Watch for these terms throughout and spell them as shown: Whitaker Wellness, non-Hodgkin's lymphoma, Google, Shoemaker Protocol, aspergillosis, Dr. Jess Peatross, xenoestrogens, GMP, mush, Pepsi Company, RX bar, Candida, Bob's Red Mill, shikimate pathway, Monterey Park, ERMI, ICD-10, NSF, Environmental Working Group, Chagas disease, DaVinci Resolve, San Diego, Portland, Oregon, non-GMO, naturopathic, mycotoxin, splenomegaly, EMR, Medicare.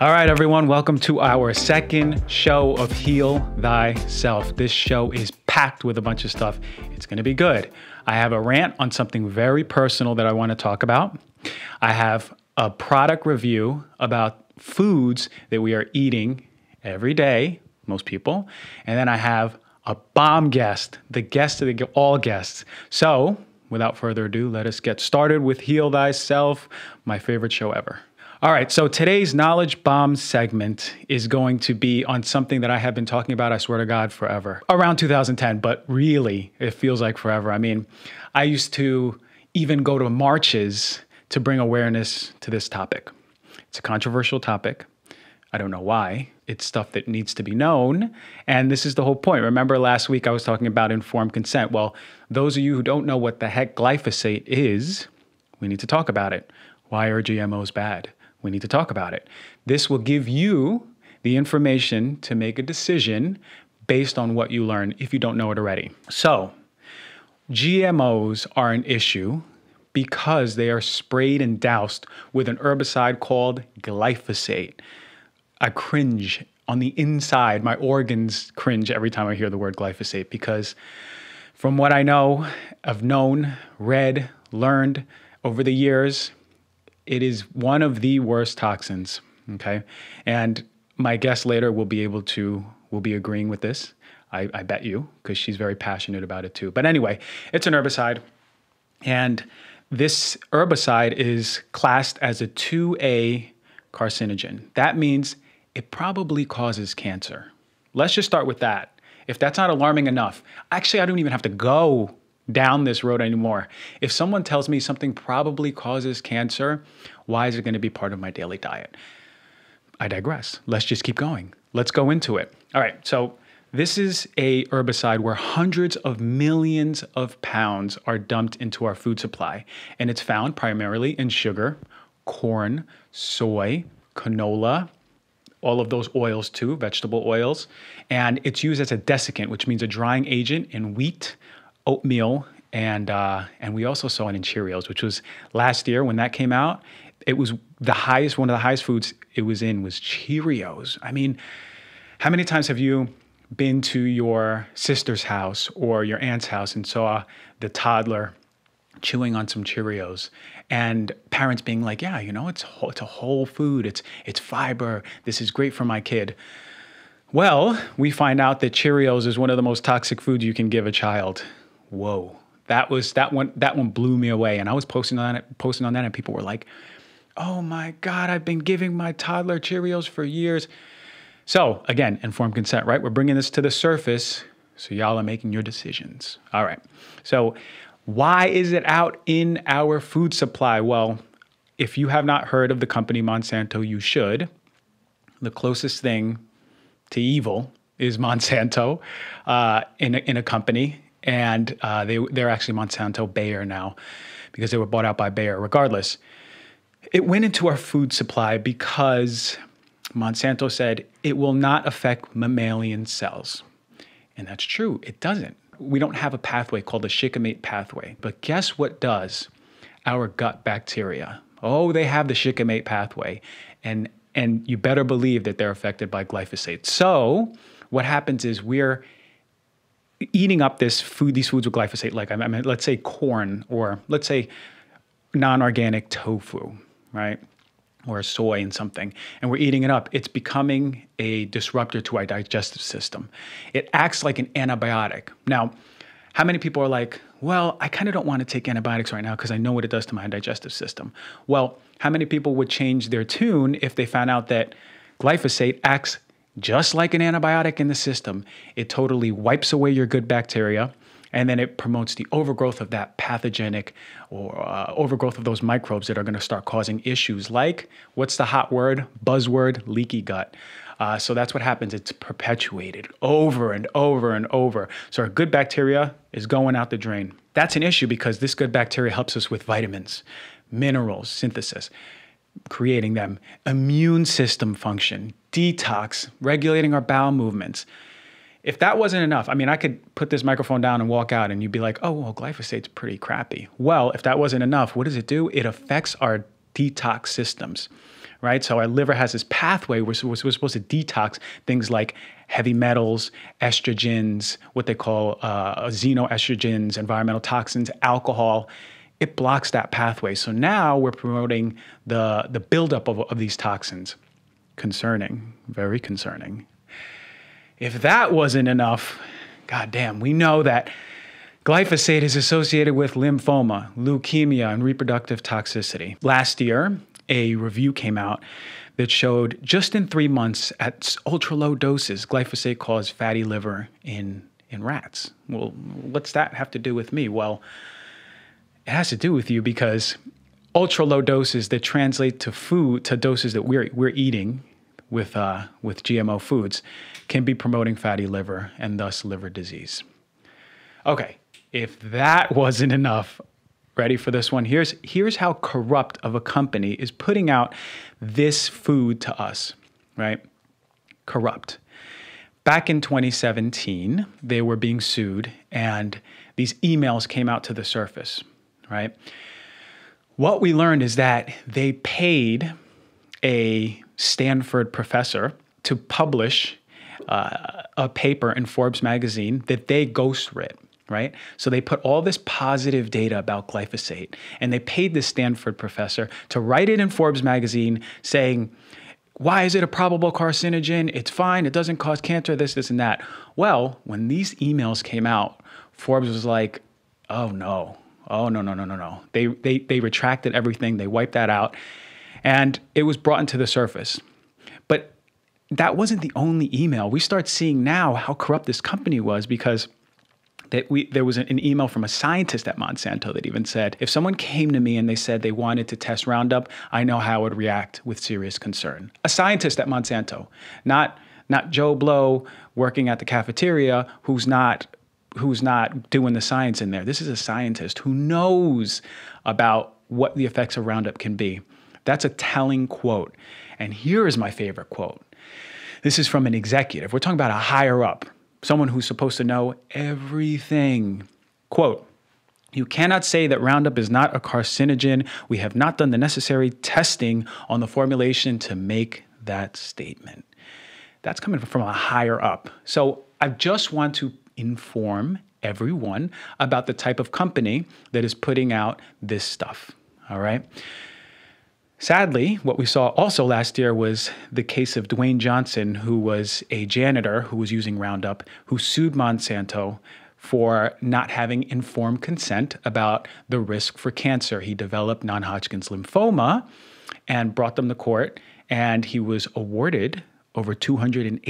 All right, everyone, welcome to our second show of Heal Thyself. This show is packed with a bunch of stuff. It's going to be good. I have a rant on something very personal that I want to talk about. I have a product review about foods that we are eating every day, most people. And then I have a bomb guest, the guest of all guests. So without further ado, let us get started with Heal Thyself, my favorite show ever. All right, so today's Knowledge Bomb segment is going to be on something that I have been talking about, I swear to God, forever. Around 2010, but really, it feels like forever. I mean, I used to even go to marches to bring awareness to this topic. It's a controversial topic. I don't know why. It's stuff that needs to be known. And this is the whole point. Remember last week I was talking about informed consent. Well, those of you who don't know what the heck glyphosate is, we need to talk about it. Why are GMOs bad? We need to talk about it. This will give you the information to make a decision based on what you learn if you don't know it already. So GMOs are an issue because they are sprayed and doused with an herbicide called glyphosate. I cringe on the inside. My organs cringe every time I hear the word glyphosate because from what I know, I've known, read, learned over the years, it is one of the worst toxins, okay? And my guest later will be agreeing with this, I bet you, because she's very passionate about it too. But anyway, it's an herbicide. And this herbicide is classed as a 2A carcinogen. That means it probably causes cancer. Let's just start with that. If that's not alarming enough, actually, I don't even have to go down this road anymore. If someone tells me something probably causes cancer, why is it going to be part of my daily diet? I digress. Let's just keep going. Let's go into it. All right. So this is a herbicide where hundreds of millions of pounds are dumped into our food supply, and it's found primarily in sugar, corn, soy, canola, all of those oils too, vegetable oils, and it's used as a desiccant, which means a drying agent in wheat, oatmeal, and we also saw it in Cheerios, which was last year when that came out. It was the highest, one of the highest foods it was in was Cheerios. I mean, how many times have you been to your sister's house or your aunt's house and saw the toddler chewing on some Cheerios and parents being like, yeah, you know, it's a whole food. It's fiber. This is great for my kid. Well, we find out that Cheerios is one of the most toxic foods you can give a child. Whoa. That one blew me away. And I was posting on that and people were like, oh my God, I've been giving my toddler Cheerios for years. So again, informed consent, right? We're bringing this to the surface so y'all are making your decisions. All right. So why is it out in our food supply? Well, if you have not heard of the company Monsanto, you should. The closest thing to evil is Monsanto in a company. And they're actually Monsanto Bayer now because they were bought out by Bayer. Regardless, it went into our food supply because Monsanto said it will not affect mammalian cells. And that's true. It doesn't. We don't have a pathway called the shikimate pathway. But guess what does? Our gut bacteria. Oh, they have the shikimate pathway. And you better believe that they're affected by glyphosate. So what happens is we're eating up this food, these foods with glyphosate, like I mean, let's say corn or let's say non-organic tofu, right? Or soy and something, and we're eating it up. It's becoming a disruptor to our digestive system. It acts like an antibiotic. Now, how many people are like, well, I kind of don't want to take antibiotics right now because I know what it does to my digestive system. Well, how many people would change their tune if they found out that glyphosate acts just like an antibiotic in the system? It totally wipes away your good bacteria, and then it promotes the overgrowth of that pathogenic or overgrowth of those microbes that are going to start causing issues like, what's the hot word, buzzword, leaky gut. So that's what happens. It's perpetuated over and over and over. So our good bacteria is going out the drain. That's an issue because this good bacteria helps us with vitamins, minerals, synthesis, creating them, immune system function, detox, regulating our bowel movements. If that wasn't enough, I mean, I could put this microphone down and walk out and you'd be like, oh, well, glyphosate's pretty crappy. Well, if that wasn't enough, what does it do? It affects our detox systems, right? So our liver has this pathway where we're supposed to detox things like heavy metals, estrogens, what they call xenoestrogens, environmental toxins, alcohol. It blocks that pathway. So now we're promoting the buildup of these toxins. Concerning, very concerning. If that wasn't enough, goddamn, we know that glyphosate is associated with lymphoma, leukemia, and reproductive toxicity. Last year, a review came out that showed just in 3 months at ultra low doses, glyphosate caused fatty liver in rats. Well, what's that have to do with me? Well, it has to do with you because ultra low doses that translate to food, to doses that we're eating with GMO foods can be promoting fatty liver and thus liver disease. Okay, if that wasn't enough, ready for this one? Here's how corrupt of a company is putting out this food to us, right? Corrupt. Back in 2017, they were being sued and these emails came out to the surface, right? What we learned is that they paid a Stanford professor to publish a paper in Forbes magazine that they ghostwrit, right? So they put all this positive data about glyphosate and they paid this Stanford professor to write it in Forbes magazine saying, why is it a probable carcinogen? It's fine. It doesn't cause cancer, this, this, and that. Well, when these emails came out, Forbes was like, oh no, oh no, no, no, no, no. They retracted everything. They wiped that out. And it was brought into the surface. But that wasn't the only email. We start seeing now how corrupt this company was because there was an email from a scientist at Monsanto that even said, if someone came to me and they said they wanted to test Roundup, I know how I would react with serious concern. A scientist at Monsanto, not Joe Blow working at the cafeteria who's not doing the science in there. This is a scientist who knows about what the effects of Roundup can be. That's a telling quote. And here is my favorite quote. This is from an executive. We're talking about a higher up, someone who's supposed to know everything. Quote, "You cannot say that Roundup is not a carcinogen. We have not done the necessary testing on the formulation to make that statement." That's coming from a higher up. So I just want to inform everyone about the type of company that is putting out this stuff, all right? Sadly, what we saw also last year was the case of Dwayne Johnson, who was a janitor who was using Roundup, who sued Monsanto for not having informed consent about the risk for cancer. He developed non-Hodgkin's lymphoma and brought them to court, and he was awarded over $289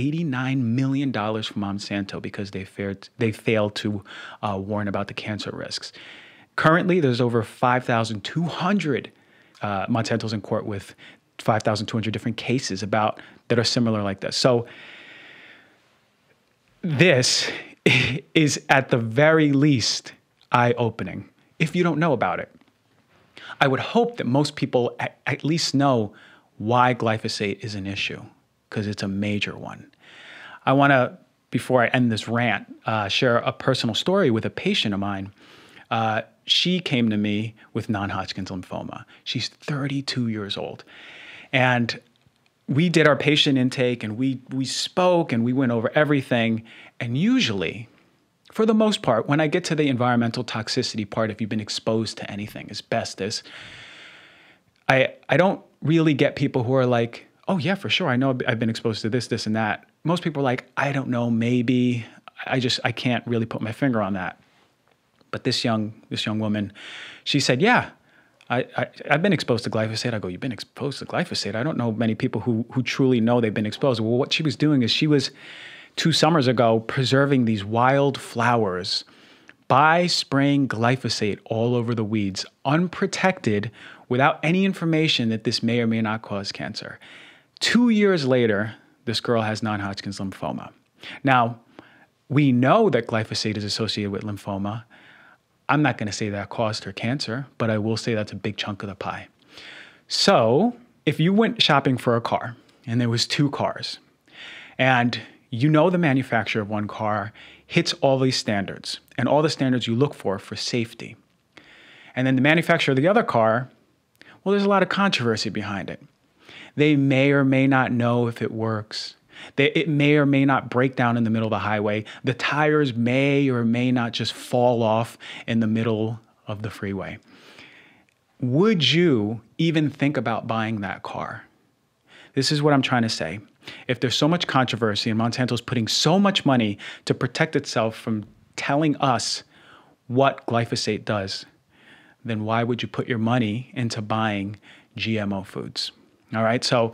million from Monsanto because they failed to warn about the cancer risks. Currently, there's over 5,200 Monsanto's in court with 5,200 different cases about that are similar like this. So this is at the very least eye-opening if you don't know about it. I would hope that most people at least know why glyphosate is an issue because it's a major one. I want to, before I end this rant, share a personal story with a patient of mine. She came to me with non-Hodgkin's lymphoma. She's 32 years old. And we did our patient intake and we spoke and we went over everything. And usually, for the most part, when I get to the environmental toxicity part, if you've been exposed to anything, asbestos, I don't really get people who are like, oh yeah, for sure, I know I've been exposed to this, this, and that. Most people are like, I don't know, maybe. I can't really put my finger on that. But this young woman, she said, yeah, I've been exposed to glyphosate. I go, you've been exposed to glyphosate? I don't know many people who truly know they've been exposed. Well, what she was doing is she was 2 summers ago preserving these wild flowers by spraying glyphosate all over the weeds, unprotected, without any information that this may or may not cause cancer. 2 years later, this girl has non-Hodgkin's lymphoma. Now, we know that glyphosate is associated with lymphoma. I'm not going to say that caused her cancer, but I will say that's a big chunk of the pie. So if you went shopping for a car and there was 2 cars and you know the manufacturer of one car hits all these standards and all the standards you look for safety. And then the manufacturer of the other car Well, there's a lot of controversy behind it. They may or may not know if it works. It may or may not break down in the middle of the highway. The tires may or may not just fall off in the middle of the freeway. Would you even think about buying that car? This is what I'm trying to say. If there's so much controversy and Monsanto's putting so much money to protect itself from telling us what glyphosate does, then why would you put your money into buying GMO foods? All right, so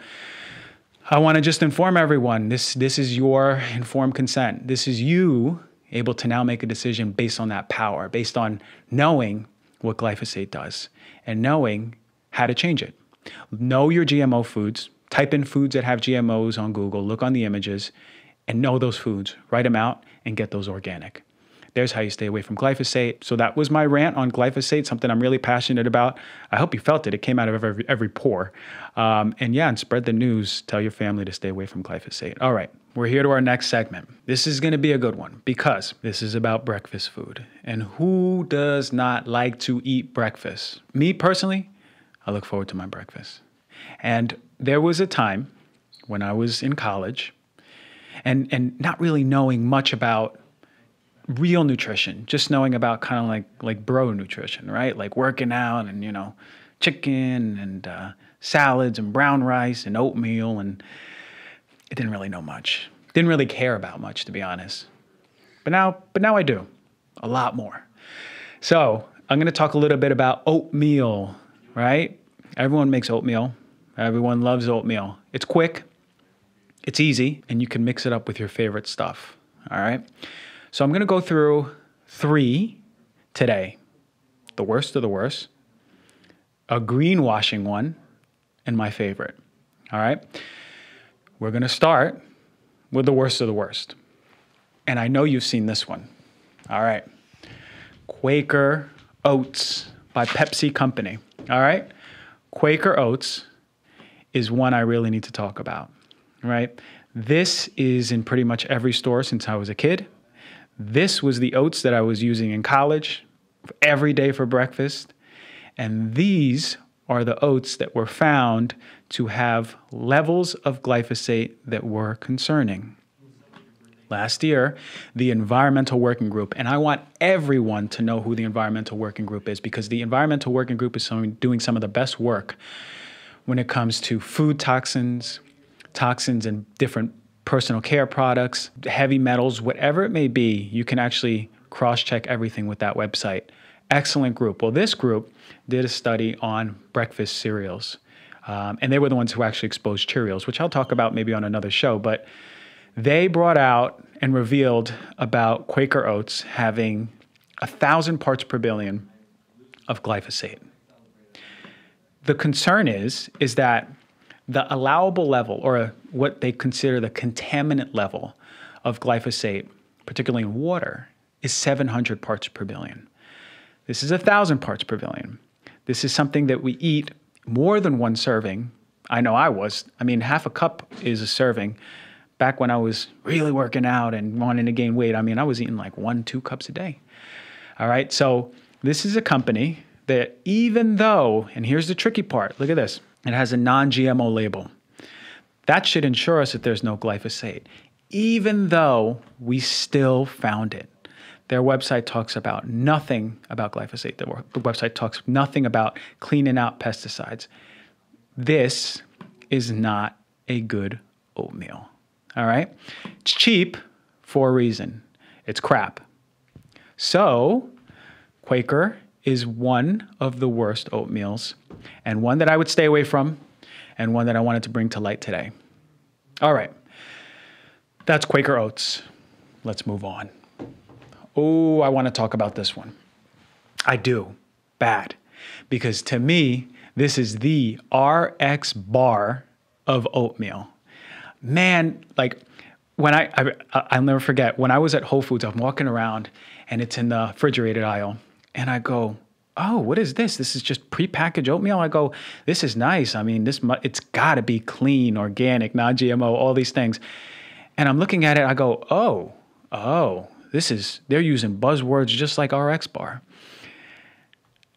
I want to just inform everyone, this is your informed consent. This is you able to now make a decision based on that power, based on knowing what glyphosate does and knowing how to change it. Know your GMO foods, type in foods that have GMOs on Google, look on the images and know those foods, write them out and get those organic. There's how you stay away from glyphosate. So that was my rant on glyphosate, something I'm really passionate about. I hope you felt it. It came out of every pore. And yeah, and spread the news. Tell your family to stay away from glyphosate. All right, we're here to our next segment. This is going to be a good one because this is about breakfast food. And who does not like to eat breakfast? Me personally, I look forward to my breakfast. And there was a time when I was in college and not really knowing much about real nutrition, just knowing about kind of like bro nutrition, right? Like working out and, you know, chicken and salads and brown rice and oatmeal. And I didn't really know much. Didn't really care about much, to be honest. But now I do a lot more. So I'm going to talk a little bit about oatmeal, right? Everyone makes oatmeal. Everyone loves oatmeal. It's quick, it's easy, and you can mix it up with your favorite stuff. All right. So I'm going to go through 3 today, the worst of the worst, a greenwashing one, and my favorite. All right. We're going to start with the worst of the worst. And I know you've seen this one. All right. Quaker Oats by Pepsi Company. All right. Quaker Oats is one I really need to talk about. Right. This is in pretty much every store since I was a kid. This was the oats that I was using in college every day for breakfast. And these are the oats that were found to have levels of glyphosate that were concerning. Last year, the Environmental Working Group, and I want everyone to know who the Environmental Working Group is because the Environmental Working Group is doing some of the best work when it comes to food toxins, toxins in different personal care products, heavy metals, whatever it may be, you can actually cross-check everything with that website. Excellent group. Well, this group did a study on breakfast cereals, and they were the ones who actually exposed Cheerios, which I'll talk about maybe on another show, but they brought out and revealed about Quaker Oats having 1,000 parts per billion of glyphosate. The concern is that the allowable level, or what they consider the contaminant level of glyphosate, particularly in water, is 700 parts per billion. This is 1,000 parts per billion. This is something that we eat more than one serving. I know I was. I mean, half a cup is a serving. Back when I was really working out and wanting to gain weight, I mean, I was eating like 1, 2 cups a day. All right, so this is a company that even though, and here's the tricky part, look at this. It has a non-GMO label. That should ensure us that there's no glyphosate, even though we still found it. Their website talks about nothing about glyphosate. The website talks nothing about cleaning out pesticides. This is not a good oatmeal, all right? It's cheap for a reason. It's crap. So Quaker is one of the worst oatmeals and one that I would stay away from and one that I wanted to bring to light today. All right, that's Quaker Oats. Let's move on. Oh, I want to talk about this one. I do, bad, because to me, this is the RX bar of oatmeal. Man, like when I'll never forget, when I was at Whole Foods, I'm walking around and it's in the refrigerated aisle. And I go, oh, what is this? This is just prepackaged oatmeal. I go, this is nice. I mean, it's got to be clean, organic, non-GMO, all these things. And I'm looking at it. I go, oh, this is, they're using buzzwords just like RX bar.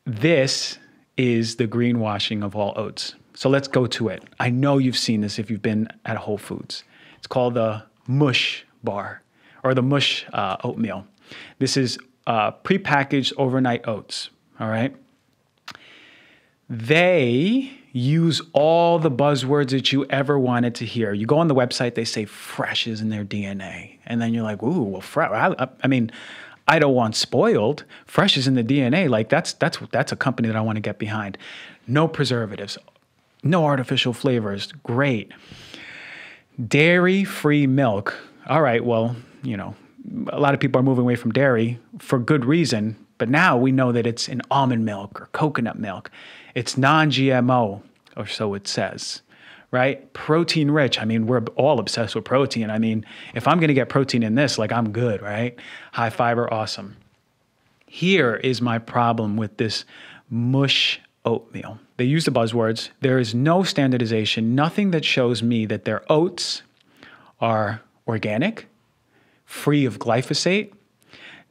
This is the greenwashing of all oats. So let's go to it. I know you've seen this if you've been at Whole Foods. It's called the mush bar or the mush oatmeal. This is prepackaged overnight oats, all right? They use all the buzzwords that you ever wanted to hear. You go on the website, they say fresh is in their DNA. And then you're like, ooh, well, fresh. I mean, I don't want spoiled. Fresh is in the DNA. Like that's a company that I want to get behind. No preservatives, no artificial flavors. Great. Dairy-free milk. All right, well, you know, a lot of people are moving away from dairy for good reason, but now we know that it's in almond milk or coconut milk. It's non-GMO, or so it says, right? Protein rich. I mean, we're all obsessed with protein. I mean, if I'm going to get protein in this, like I'm good, right? High fiber, awesome. Here is my problem with this mush oatmeal. They use the buzzwords. There is no standardization, nothing that shows me that their oats are organic, free of glyphosate,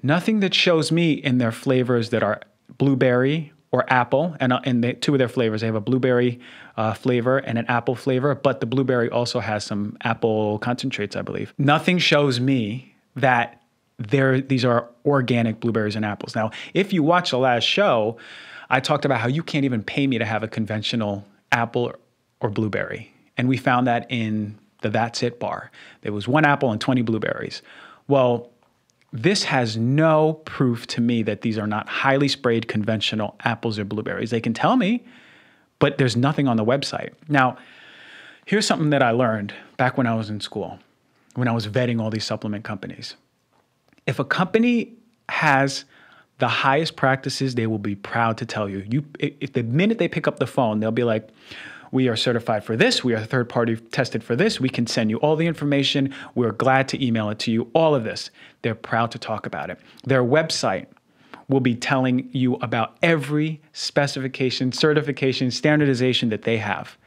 nothing that shows me in their flavors that are blueberry or apple, and two of their flavors, they have a blueberry flavor and an apple flavor, but the blueberry also has some apple concentrates, I believe. Nothing shows me that these are organic blueberries and apples. Now, if you watch the last show, I talked about how you can't even pay me to have a conventional apple or blueberry, and we found that in the That's It bar. There was one apple and 20 blueberries. Well, this has no proof to me that these are not highly sprayed conventional apples or blueberries. They can tell me, but there's nothing on the website. Now, here's something that I learned back when I was in school, when I was vetting all these supplement companies. If a company has the highest practices, they will be proud to tell you. If the minute they pick up the phone, they'll be like, we are certified for this. We are third party tested for this. We can send you all the information. We're glad to email it to you. All of this. They're proud to talk about it. Their website will be telling you about every specification, certification, standardization that they have.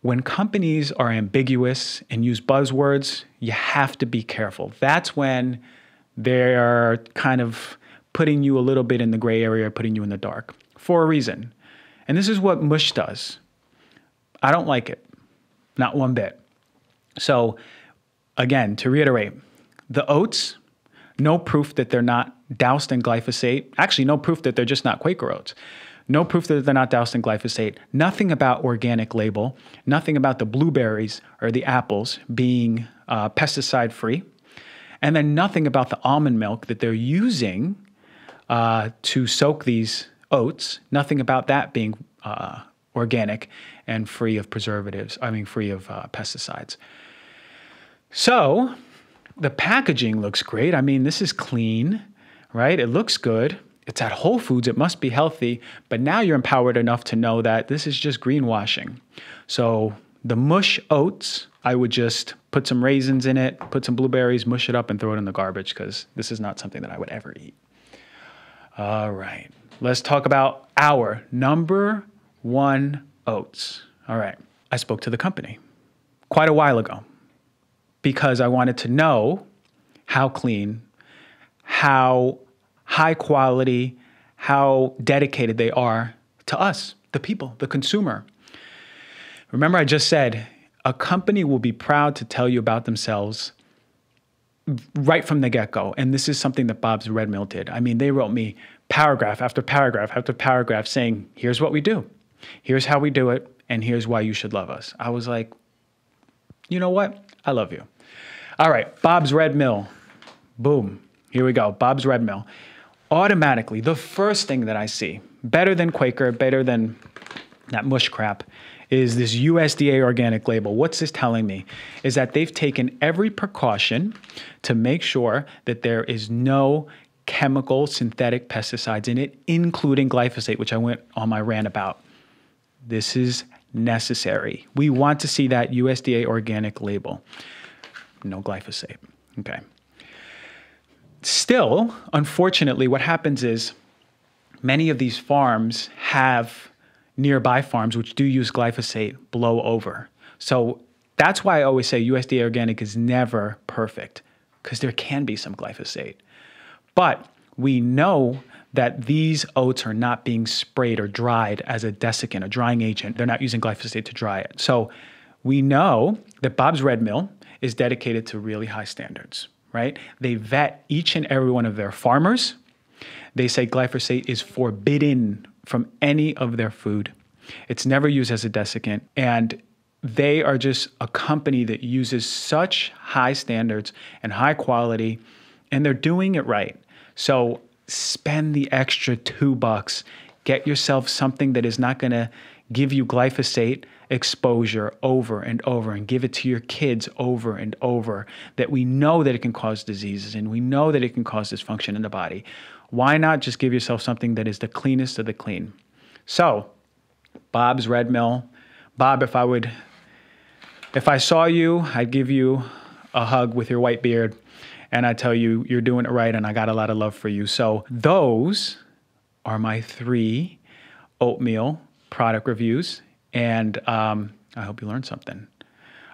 When companies are ambiguous and use buzzwords, you have to be careful. That's when they're kind of putting you a little bit in the gray area, putting you in the dark for a reason. And this is what mush does. I don't like it, not one bit. So again, to reiterate, the oats, no proof that they're not doused in glyphosate. Actually, no proof that they're just not Quaker Oats. No proof that they're not doused in glyphosate. Nothing about organic label. Nothing about the blueberries or the apples being pesticide-free. And then nothing about the almond milk that they're using to soak these oats, nothing about that being organic and free of preservatives, I mean, free of pesticides. So the packaging looks great. I mean, this is clean, right? It looks good. It's at Whole Foods. It must be healthy. But now you're empowered enough to know that this is just greenwashing. So the mush oats, I would just put some raisins in it, put some blueberries, mush it up, and throw it in the garbage because this is not something that I would ever eat. All right. Let's talk about our number one oats. All right. I spoke to the company quite a while ago because I wanted to know how clean, how high quality, how dedicated they are to us, the people, the consumer. Remember, I just said a company will be proud to tell you about themselves right from the get-go. And this is something that Bob's Red Mill did. I mean, they wrote me paragraph after paragraph after paragraph saying, here's what we do, here's how we do it, and here's why you should love us. I was like, you know what? I love you. All right, Bob's Red Mill. Boom. Here we go, Bob's Red Mill. Automatically, the first thing that I see, better than Quaker, better than that mush crap, is this USDA organic label. What's this telling me? Is that they've taken every precaution to make sure that there is no chemical synthetic pesticides in it, including glyphosate, which I went on my rant about. This is necessary. We want to see that USDA organic label. No glyphosate. Okay. Still, unfortunately, what happens is many of these farms have nearby farms which do use glyphosate blow over. So that's why I always say USDA organic is never perfect, because there can be some glyphosate. But we know that these oats are not being sprayed or dried as a desiccant, a drying agent. They're not using glyphosate to dry it. So we know that Bob's Red Mill is dedicated to really high standards, right? They vet each and every one of their farmers. They say glyphosate is forbidden from any of their food. It's never used as a desiccant. And they are just a company that uses such high standards and high quality, and they're doing it right. So spend the extra $2, get yourself something that is not going to give you glyphosate exposure over and over, and give it to your kids over and over, that we know that it can cause diseases and we know that it can cause dysfunction in the body. Why not just give yourself something that is the cleanest of the clean? So Bob's Red Mill. Bob, if I saw you, I'd give you a hug with your white beard and I'd tell you you're doing it right and I got a lot of love for you. So those are my 3 oatmeal product reviews, and I hope you learned something.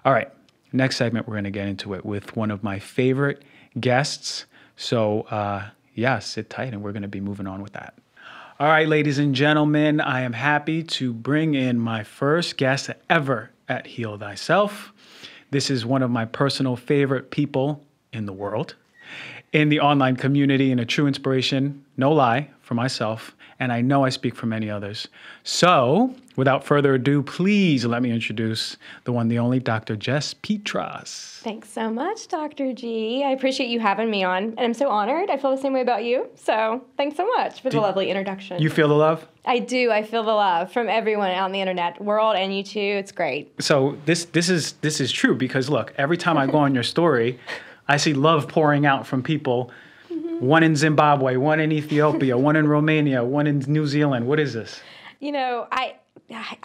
All right, next segment, we're gonna get into it with one of my favorite guests. So yeah, sit tight and we're gonna be moving on with that. All right, ladies and gentlemen, I am happy to bring in my first guest ever at Heal Thyself. This is one of my personal favorite people in the world, in the online community, and a true inspiration, no lie, for myself. And I know I speak for many others. So without further ado, please let me introduce the one, the only Dr. Jess Peatross. Thanks so much, Dr. G. I appreciate you having me on, and I'm so honored. I feel the same way about you. So thanks so much for the lovely introduction. You feel the love? I do. I feel the love from everyone on the internet world, and you too. It's great. So this is true, because look, every time I go on your story, I see love pouring out from people. One in Zimbabwe, one in Ethiopia, one in Romania, one in New Zealand. What is this? You know, I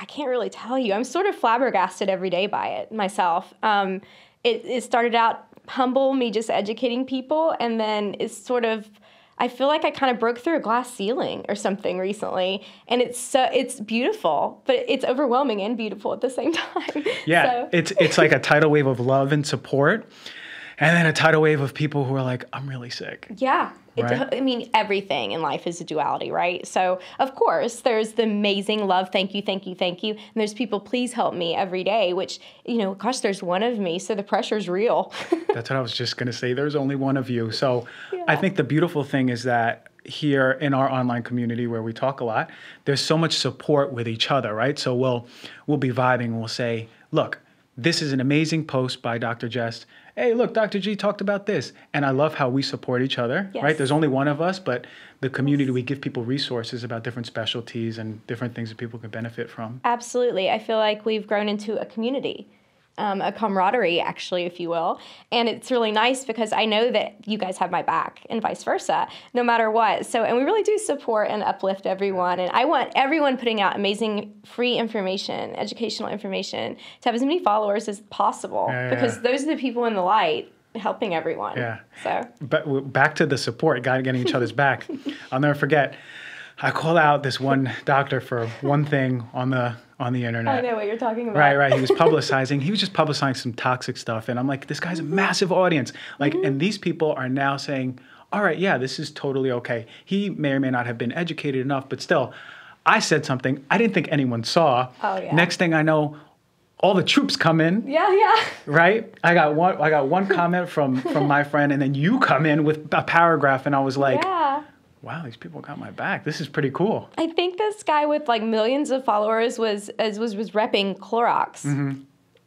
can't really tell you. I'm sort of flabbergasted every day by it myself. It started out humble, me just educating people, and then it's sort of, I feel like I kind of broke through a glass ceiling or something recently, and it's beautiful, but it's overwhelming and beautiful at the same time. Yeah, so it's like a tidal wave of love and support. And then a tidal wave of people who are like, I'm really sick. Yeah. Right? I mean, everything in life is a duality, right? So, of course, there's the amazing love, thank you, thank you, thank you. And there's people, please help me every day, which, you know, gosh, there's one of me. So the pressure's real. That's what I was just going to say. There's only one of you. So yeah. I think the beautiful thing is that here in our online community where we talk a lot, there's so much support with each other, right? So we'll be vibing. We'll say, look, this is an amazing post by Dr. Jess. Hey, look, Dr. G talked about this. And I love how we support each other, yes. Right? There's only one of us, but the community, yes. We give people resources about different specialties and different things that people can benefit from. Absolutely. I feel like we've grown into a community, a camaraderie, actually, if you will. And it's really nice because I know that you guys have my back and vice versa, no matter what. So, and we really do support and uplift everyone. And I want everyone putting out amazing free information, educational information, to have as many followers as possible, because those are the people in the light helping everyone. Yeah. So, but back to the support, getting each other's back. I'll never forget. I call out this one doctor for one thing on the internet. I know what you're talking about. Right. He was publicizing. He was just publicizing some toxic stuff. And I'm like, this guy's a massive audience. Like, and these people are now saying, all right, yeah, this is totally okay. He may or may not have been educated enough, but still, I said something I didn't think anyone saw. Oh, yeah. Next thing I know, all the troops come in. Yeah. Right? I got one comment from my friend, and then you come in with a paragraph, and I was like, yeah. Wow, these people got my back. This is pretty cool. I think this guy with like millions of followers was repping Clorox. Mm-hmm.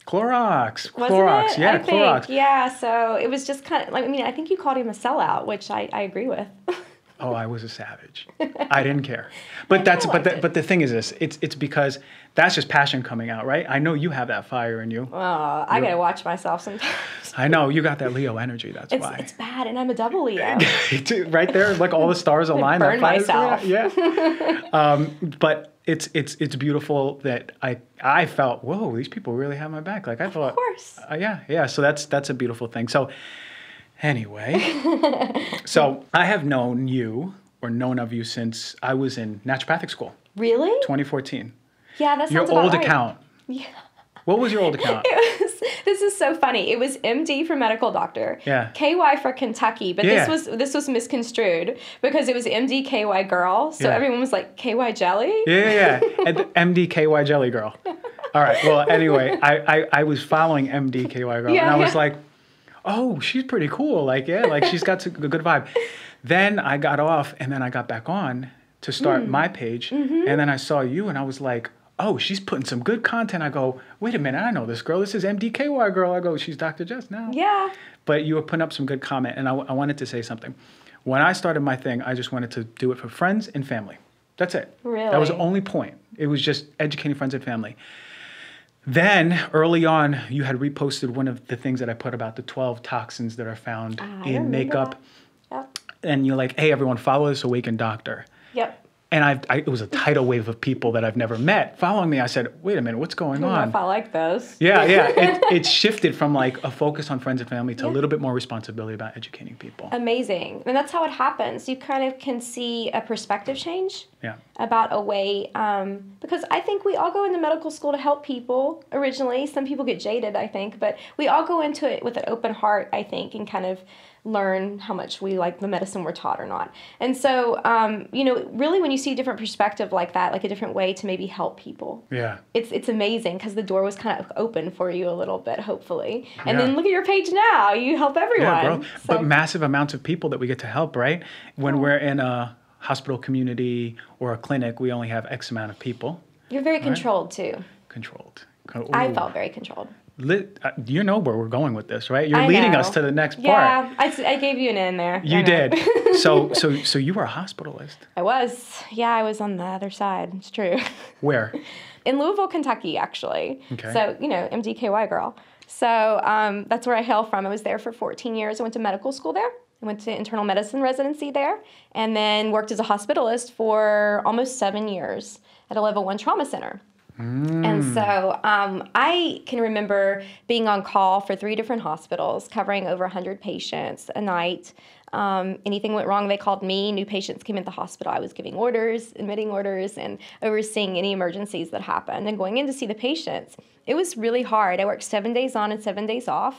Clorox. Yeah, Clorox. Yeah, so it was just kind of like, I mean, I think you called him a sellout, which I agree with. Oh, I was a savage. I didn't care. But the thing is this, it's because that's just passion coming out, right? I know you have that fire in you. Oh, I got to watch myself sometimes. I know, you got that Leo energy, that's why. It's bad, and I'm a double Leo. Right there, like all the stars align. Burn myself. Yeah. But it's beautiful that I felt, whoa, these people really have my back. Like I thought. Of course. Yeah, so that's a beautiful thing. So anyway, so I have known of you since I was in naturopathic school. Really? 2014. Yeah, that sounds about right. Your old account. Yeah. What was your old account? It was This is so funny. It was MD for medical doctor. Yeah. KY for Kentucky, but yeah. this was misconstrued because it was MDKY girl. So yeah. everyone was like KY jelly. Yeah, yeah, yeah. MDKY jelly girl. All right. Well, anyway, I was following MDKY girl, yeah, and I was like, oh, she's pretty cool. Like, yeah, like she's got a good vibe. Then I got off, and then I got back on to start my page, and then I saw you, and I was like, oh, she's putting some good content. I go, wait a minute, I know this girl. This is MDKY girl. I go, she's Dr. Jess now. Yeah. But you were putting up some good comment, and I wanted to say something. When I started my thing, I just wanted to do it for friends and family. That's it. Really? That was the only point. It was just educating friends and family. Then, early on, you had reposted one of the things that I put about the 12 toxins that are found in makeup. Yep. And you're like, hey, everyone, follow this Awakened Doctor. Yep. And it was a tidal wave of people that I've never met following me. I said, wait a minute, what's going on? I like those. Yeah, yeah. It shifted from like a focus on friends and family to a little bit more responsibility about educating people. Amazing. And that's how it happens. You kind of can see a perspective change about a way, because I think we all go into medical school to help people originally. Some people get jaded, I think, but we all go into it with an open heart, I think, and kind of learn how much we like the medicine we're taught or not. And so, you know, really when you see a different perspective like that, like a different way to maybe help people. Yeah. It's amazing because the door was kind of open for you a little bit, hopefully. And then look at your page now. You help everyone. Yeah, bro. So. But massive amounts of people that we get to help, right? When we're in a hospital community or a clinic, we only have X amount of people. You're very controlled too. Controlled. Ooh. I felt very controlled. You know where we're going with this, right? You're leading us to the next part. Yeah, I gave you an in there. You did. So you were a hospitalist. I was. Yeah, I was on the other side. It's true. Where? In Louisville, Kentucky, actually. Okay. So, you know, MDKY girl. So that's where I hail from. I was there for 14 years. I went to medical school there. I went to internal medicine residency there and then worked as a hospitalist for almost 7 years at a level 1 trauma center. Mm. And so I can remember being on call for 3 different hospitals, covering over 100 patients a night. Anything went wrong, they called me. New patients came into the hospital. I was giving orders, admitting orders, and overseeing any emergencies that happened and going in to see the patients. It was really hard. I worked 7 days on and 7 days off.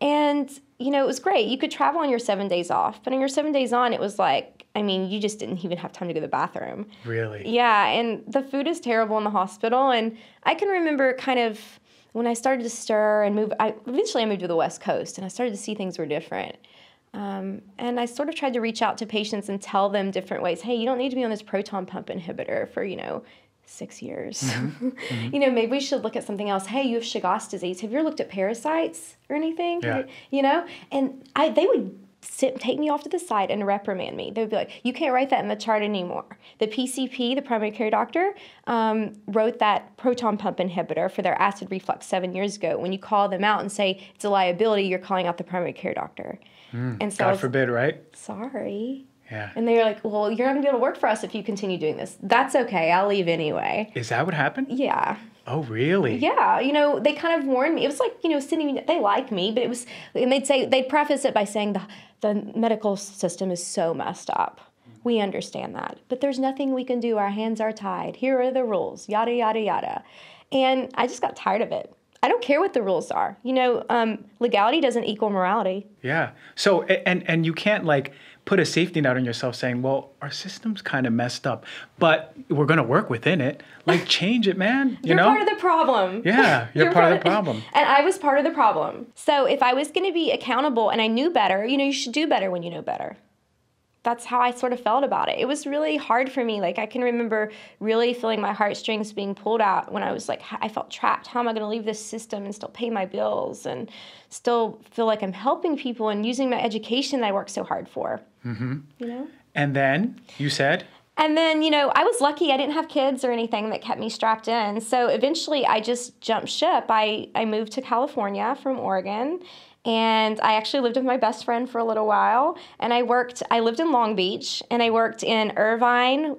And, you know, it was great. You could travel on your 7 days off, but on your 7 days on, it was like, I mean, you just didn't even have time to go to the bathroom. Really? Yeah, and the food is terrible in the hospital. And I can remember kind of when I started to stir and move, eventually I moved to the West Coast, and I started to see things were different. And I sort of tried to reach out to patients and tell them different ways. Hey, you don't need to be on this proton pump inhibitor for, you know, 6 years. Mm-hmm. Mm-hmm. You know, maybe we should look at something else. Hey, you have Chagas disease. Have you ever looked at parasites or anything? Yeah. You know, and they would take me off to the side and reprimand me. They would be like, you can't write that in the chart anymore. The PCP, the primary care doctor, wrote that proton pump inhibitor for their acid reflux 7 years ago. When you call them out and say it's a liability, you're calling out the primary care doctor. And so God forbid, right? Sorry. Yeah. And they're like, well, you're not going to be able to work for us if you continue doing this. That's okay. I'll leave anyway. Is that what happened? Yeah. Oh, really? Yeah. You know, they kind of warned me. It was like, you know, sending me, they like me, but it was, and they'd say, they'd preface it by saying the medical system is so messed up. We understand that, but there's nothing we can do. Our hands are tied. Here are the rules, yada, yada, yada. And I just got tired of it. I don't care what the rules are. You know, legality doesn't equal morality. Yeah. So, and you can't like put a safety net on yourself saying, well, our system's kind of messed up, but we're going to work within it. Like, change it, man. You're part of the problem. Yeah, you're part of the problem. And I was part of the problem. So if I was going to be accountable and I knew better, you know, you should do better when you know better. That's how I sort of felt about it. It was really hard for me. Like, I can remember really feeling my heartstrings being pulled out when I was like, I felt trapped. How am I going to leave this system and still pay my bills and still feel like I'm helping people and using my education that I worked so hard for? Mm-hmm. You know? And then you said? And then, you know, I was lucky. I didn't have kids or anything that kept me strapped in. So eventually I just jumped ship. I moved to California from Oregon. And I actually lived with my best friend for a little while, and I lived in Long Beach, and I worked in Irvine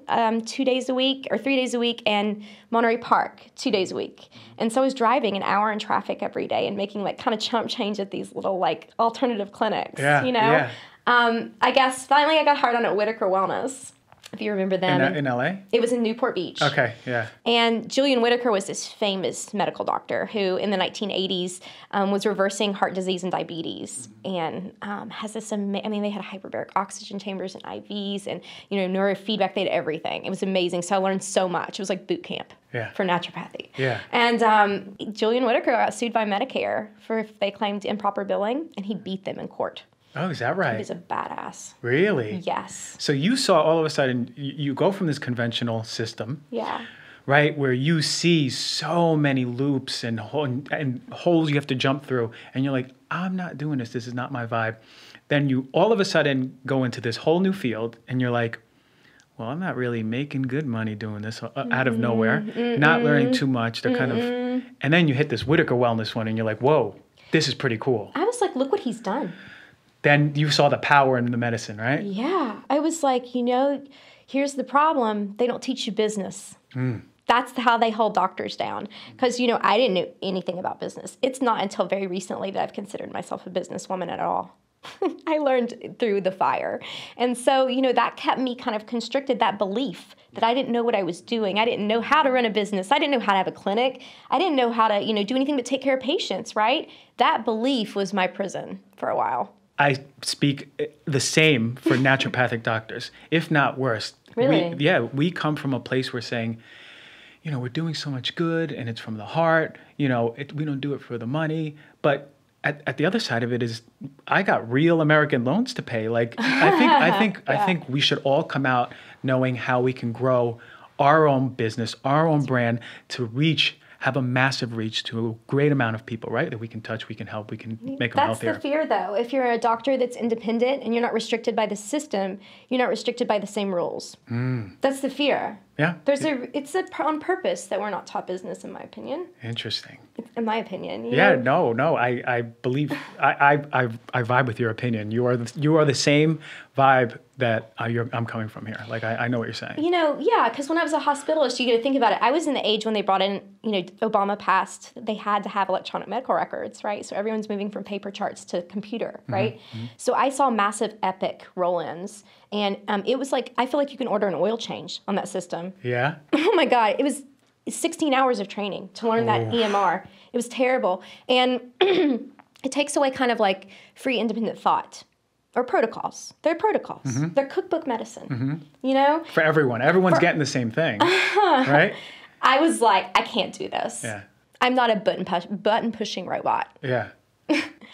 2 days a week or 3 days a week, and Monterey Park 2 days a week. And so I was driving an hour in traffic every day and making like kind of chump change at these little like alternative clinics, you know? Yeah. I guess finally I got hired on at Whitaker Wellness. if you remember them. In L.A.? It was in Newport Beach. Okay, yeah. And Julian Whitaker was this famous medical doctor who in the 1980s was reversing heart disease and diabetes, mm-hmm. and has this, they had hyperbaric oxygen chambers and IVs and, neurofeedback. They had everything. It was amazing. So I learned so much. It was like boot camp. Yeah. For naturopathy. Yeah. And Julian Whitaker got sued by Medicare for if they claimed improper billing, and he beat them in court. Oh, is that right? He's a badass. Really? Yes. So you saw all of a sudden, you go from this conventional system, yeah, right, where you see so many loops and holes you have to jump through, and you're like, I'm not doing this. This is not my vibe. Then you all of a sudden go into this whole new field, and you're like, well, I'm not really making good money doing this out of nowhere, not learning too much. They're kind of, and then you hit this Whitaker Wellness one, and you're like, whoa, this is pretty cool. I was like, look what he's done. Then you saw the power in the medicine, right? Yeah. I was like, here's the problem. They don't teach you business. Mm. That's how they hold doctors down. Because, I didn't know anything about business. It's not until very recently that I've considered myself a businesswoman at all. I learned through the fire. And so, that kept me kind of constricted, that belief that I didn't know what I was doing. I didn't know how to run a business. I didn't know how to have a clinic. I didn't know how to, do anything but take care of patients, right? That belief was my prison for a while. I speak the same for naturopathic doctors, if not worse. Really? We come from a place where saying, we're doing so much good and it's from the heart, we don't do it for the money. But at the other side of it is I got real American loans to pay. Like I think we should all come out knowing how we can grow our own business, our own brand to reach have a massive reach to a great amount of people, right? That we can touch, we can help, we can make them healthier. That's the fear, though. If you're a doctor that's independent and you're not restricted by the system, you're not restricted by the same rules. Mm. That's the fear. Yeah. It's on purpose that we're not taught business, in my opinion. Interesting. In my opinion. No. I believe I vibe with your opinion. You are the same vibe that I'm coming from here. Like I know what you're saying. Because when I was a hospitalist, you get to think about it. I was in the age when they brought in, Obama passed. They had to have electronic medical records, right? So everyone's moving from paper charts to computer, right? Mm-hmm. So I saw massive Epic roll-ins. And it was like, I feel like you can order an oil change on that system. Yeah. Oh my God. It was 16 hours of training to learn that EMR. It was terrible. And it takes away kind of like free independent thought or protocols. They're protocols. Mm-hmm. They're cookbook medicine, For everyone. Everyone's getting the same thing, right? I was like, I can't do this. Yeah. I'm not a button pushing robot. Yeah.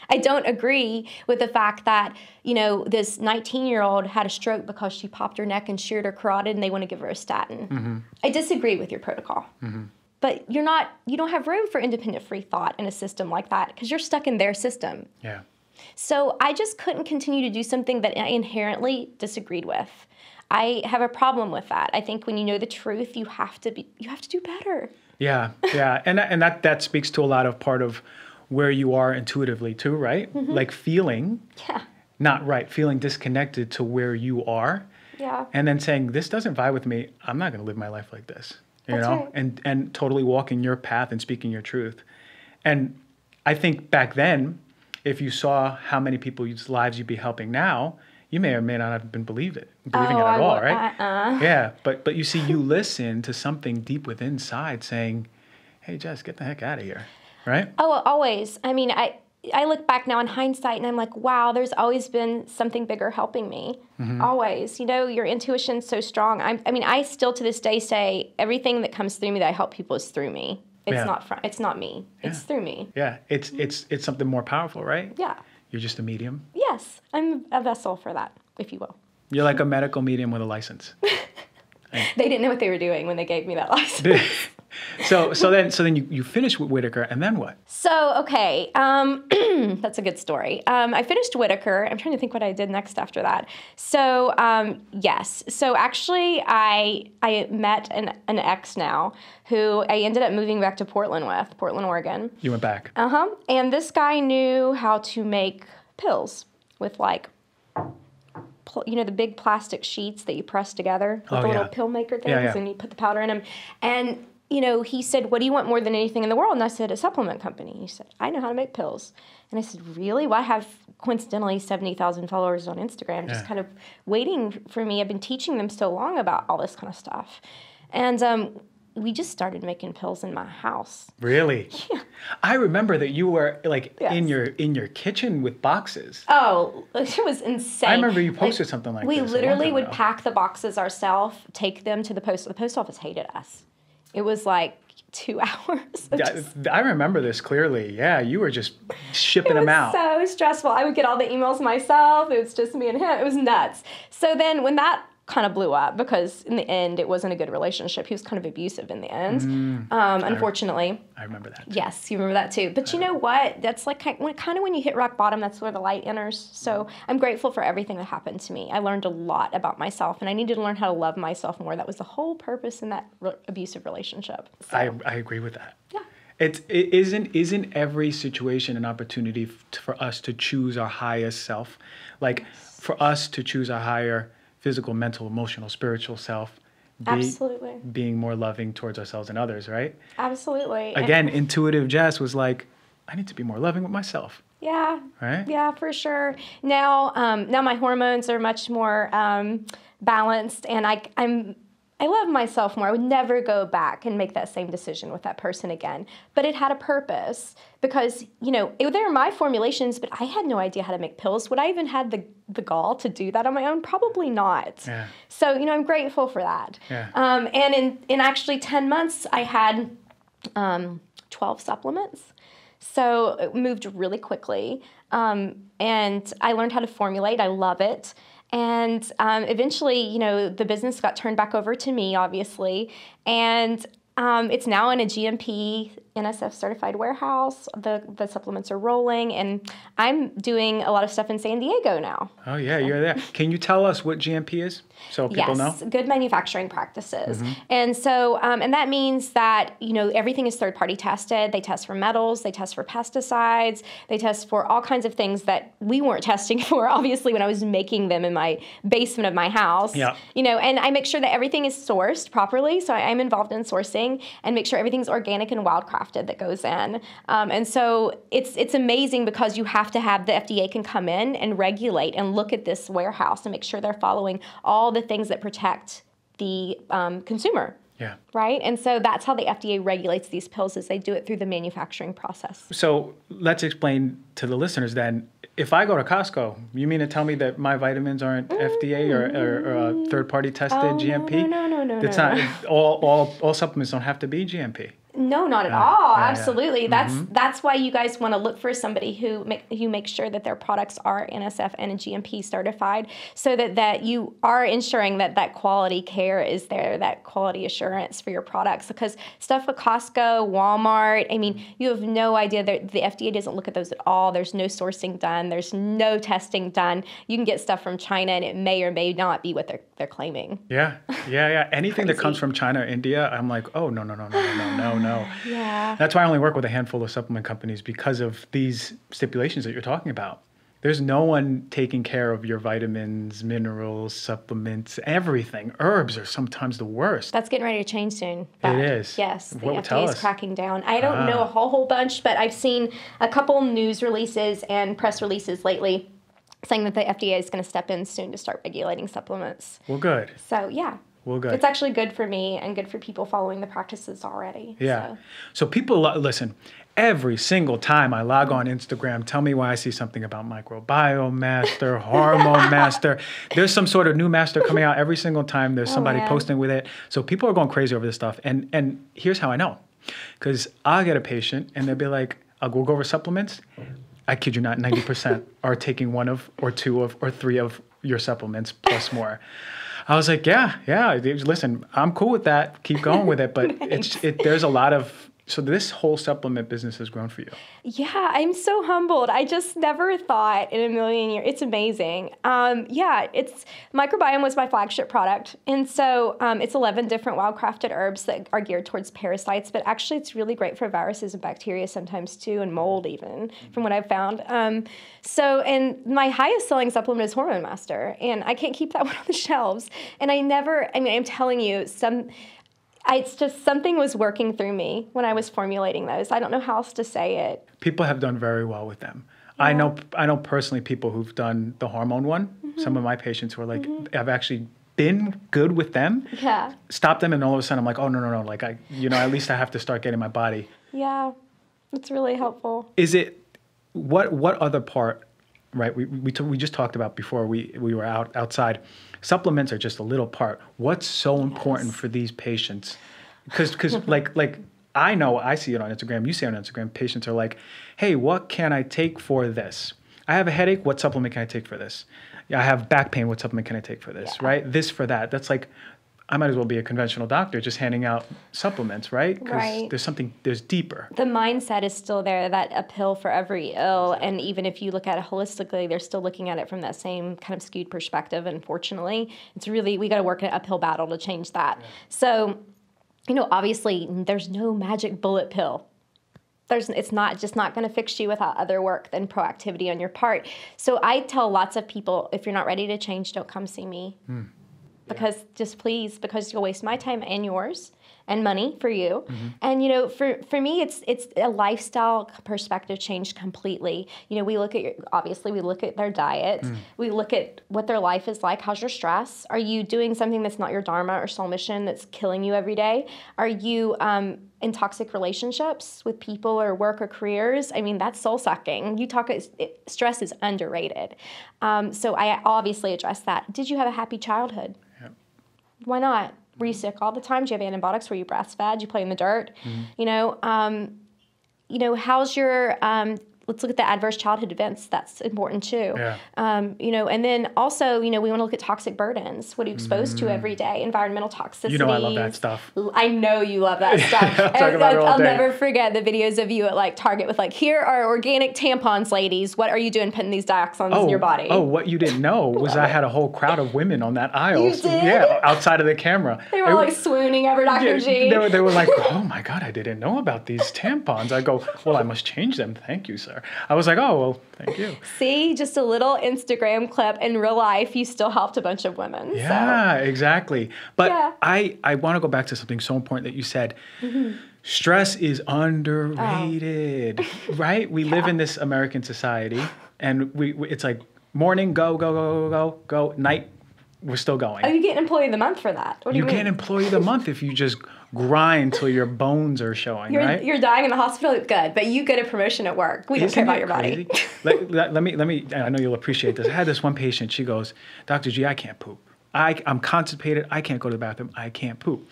I don't agree with the fact that, this 19-year-old had a stroke because she popped her neck and sheared her carotid and they want to give her a statin. Mm-hmm. I disagree with your protocol. Mm-hmm. But you don't have room for independent free thought in a system like that because you're stuck in their system. Yeah. So I just couldn't continue to do something that I inherently disagreed with. I have a problem with that. I think when you know the truth, you have to do better. Yeah. Yeah. And that speaks to a lot of part of where you are intuitively too, right? Mm-hmm. Like feeling not right, feeling disconnected to where you are. Yeah. And then saying, this doesn't vibe with me. I'm not going to live my life like this, Right. And totally walking your path and speaking your truth. And I think back then, if you saw how many people's lives you'd be helping now, you may or may not have been believing it at all, right? Yeah, but you see, you listen to something deep within inside saying, hey, Jess, get the heck out of here. Right? Oh, always. I look back now in hindsight and I'm like, wow, there's always been something bigger helping me. Mm-hmm. Always. Your intuition's so strong. I still to this day say everything that comes through me that I help people is through me. It's it's not me. Yeah. It's through me. Yeah. It's something more powerful, right? Yeah. You're just a medium? Yes. I'm a vessel for that, if you will. You're like a medical medium with a license. They didn't know what they were doing when they gave me that license. So then you finish with Whitaker, and then what? So, okay, that's a good story. I finished Whitaker. I'm trying to think what I did next after that. So, yes. So, actually, I met an ex now who I ended up moving back to Portland with, Portland, Oregon. You went back. Uh-huh. And this guy knew how to make pills with, like, the big plastic sheets that you press together with little pill maker things, and you put the powder in them. And you know, he said, what do you want more than anything in the world? And I said, a supplement company. He said, I know how to make pills. And I said, really? Well, I have coincidentally 70,000 followers on Instagram, just kind of waiting for me. I've been teaching them so long about all this kind of stuff. And we just started making pills in my house. Really? Yeah. I remember that you were like in your kitchen with boxes. Oh, it was insane. I remember you posted something like this. We literally would pack the boxes ourselves, take them to the post. The post office hated us. It was like 2 hours. I remember this clearly. Yeah, you were just shipping them out. It was so stressful. I would get all the emails myself. It was just me and him. It was nuts. So then when that kind of blew up, because in the end it wasn't a good relationship. He was kind of abusive in the end, unfortunately. I remember that. Yes, you remember that too. But you know what? That's like kind of when you hit rock bottom, that's where the light enters. So I'm grateful for everything that happened to me. I learned a lot about myself, and I needed to learn how to love myself more. That was the whole purpose in that abusive relationship. So, I agree with that. Yeah. Isn't every situation an opportunity for us to choose our highest self? Like for us to choose our higher physical, mental, emotional, spiritual self, being more loving towards ourselves and others, right? Absolutely. Again, intuitive Jess was like, I need to be more loving with myself. Yeah. Right? Yeah, for sure. Now, now my hormones are much more balanced, and I love myself more. I would never go back and make that same decision with that person again. But it had a purpose because, you know, they're my formulations, but I had no idea how to make pills. Would I even had the gall to do that on my own? Probably not. Yeah. So, you know, I'm grateful for that. Yeah. And in actually 10 months, I had 12 supplements. So it moved really quickly. And I learned how to formulate. I love it. And eventually, you know, the business got turned back over to me, obviously. And it's now in a GMP, NSF certified warehouse. The supplements are rolling, and I'm doing a lot of stuff in San Diego now. Oh, yeah, so. You're there. Can you tell us what GMP is so people know? Yes, good manufacturing practices. And so, and that means that, you know, everything is third-party tested. They test for metals, they test for pesticides, they test for all kinds of things that we weren't testing for, obviously, when I was making them in my basement of my house. Yeah. You know, and I make sure that everything is sourced properly, so I'm involved in sourcing, and make sure everything's organic and wildcrafted that goes in. And so it's amazing because you have to have, the FDA can come in and regulate and look at this warehouse and make sure they're following all the things that protect the consumer. Yeah. Right? And so that's how the FDA regulates these pills, is they do it through the manufacturing process. So let's explain to the listeners then, if I go to Costco, you mean to tell me that my vitamins aren't FDA or third-party tested GMP? No. It's not. All supplements don't have to be GMP. No, not at all. Absolutely. Yeah. That's why you guys want to look for somebody who makes sure that their products are NSF and GMP certified, so that you are ensuring that quality care is there, that quality assurance for your products. Because stuff with Costco, Walmart, I mean, you have no idea. The FDA doesn't look at those at all. There's no sourcing done. There's no testing done. You can get stuff from China, and it may or may not be what they're claiming. Yeah. Anything that comes from China or India, I'm like, oh, no. Yeah. That's why I only work with a handful of supplement companies, because of these stipulations that you're talking about. There's no one taking care of your vitamins, minerals, supplements, everything. Herbs are sometimes the worst. That's getting ready to change soon. But it is. Yes. The FDA is cracking down. I don't know a whole bunch, but I've seen a couple news releases and press releases lately saying that the FDA is going to step in soon to start regulating supplements. Well, good. So, yeah. Well, good. It's actually good for me and good for people following the practices already. Yeah. So people, listen, every single time I log on Instagram, tell me why I see something about Microbiome Master, Hormone Master. There's some sort of new master coming out every single time. There's somebody posting with it. So people are going crazy over this stuff. And here's how I know. Because I'll get a patient and they'll be like, I'll go over supplements. I kid you not, 90% are taking one of or two of or three of your supplements plus more. I was like, yeah. Listen, I'm cool with that. Keep going with it. But there's a lot of, so this whole supplement business has grown for you. Yeah, I'm so humbled. I just never thought in a million years. It's amazing. Microbiome was my flagship product. And so it's 11 different wildcrafted herbs that are geared towards parasites. But actually, it's really great for viruses and bacteria sometimes too, and mold even, from what I've found. And my highest selling supplement is Hormone Master. And I can't keep that one on the shelves. And I never, I mean, I'm telling you, It's just something was working through me when I was formulating those. I don't know how else to say it. People have done very well with them. Yeah. I know personally people who've done the hormone one. Mm-hmm. Some of my patients were like, mm-hmm. I've actually been good with them. Yeah. Stop them, and all of a sudden I'm like, oh, no. Like, at least I have to start getting my body. Yeah, it's really helpful. Is it, what other part, right? We just talked about before we were outside. Supplements are just a little part. What's so important for these patients? Because like I know, I see it on Instagram, you see it on Instagram, patients are like, hey, what can I take for this? I have a headache, what supplement can I take for this? I have back pain, what supplement can I take for this, right? This for that. That's like, I might as well be a conventional doctor just handing out supplements, right? Because there's deeper. The mindset is still there, that a pill for every ill. And even if you look at it holistically, they're still looking at it from that same kind of skewed perspective. Unfortunately, it's really, we got to work an uphill battle to change that. Yeah. So, obviously there's no magic bullet pill. It's not just not going to fix you without other work than proactivity on your part. So I tell lots of people, if you're not ready to change, don't come see me. Mm. Because you'll waste my time and yours and money for you. Mm-hmm. And, for me, it's a lifestyle perspective change completely. We look at, we look at their diet. Mm. We look at what their life is like. How's your stress? Are you doing something that's not your dharma or soul mission that's killing you every day? Are you in toxic relationships with people or work or careers? I mean, that's soul sucking. Stress is underrated. So I obviously address that. Did you have a happy childhood? Why not? Were you sick all the time? Do you have antibiotics? Were you breastfed? You play in the dirt? Mm-hmm. How's your, let's look at the adverse childhood events. That's important too. Yeah. And then also, we want to look at toxic burdens. What are you exposed to every day? Environmental toxicity. I love that stuff. I know you love that stuff. I'll never forget the videos of you at like Target with like, here are organic tampons, ladies. What are you doing putting these dioxins in your body? Oh, what you didn't know was I had a whole crowd of women on that aisle. You did? Yeah, outside of the camera. They were like swooning over Dr. G. They were like, oh my God, I didn't know about these tampons. I go, well, I must change them. Thank you, sir. I was like, oh, well, thank you. See, just a little Instagram clip. In real life, you still helped a bunch of women. Yeah, so. Exactly. But yeah. I want to go back to something so important that you said. Mm-hmm. Stress is underrated, right? We live in this American society, and it's like morning, go, night, we're still going. Oh, you get Employee of the Month for that. What do you mean? You get Employee of the Month if you just grind till your bones are showing, right? You're dying in the hospital, good, but you get a promotion at work. We don't care about your body. let me, I know you'll appreciate this. I had this one patient, she goes, Dr. G, I can't poop. I'm constipated, I can't go to the bathroom, I can't poop.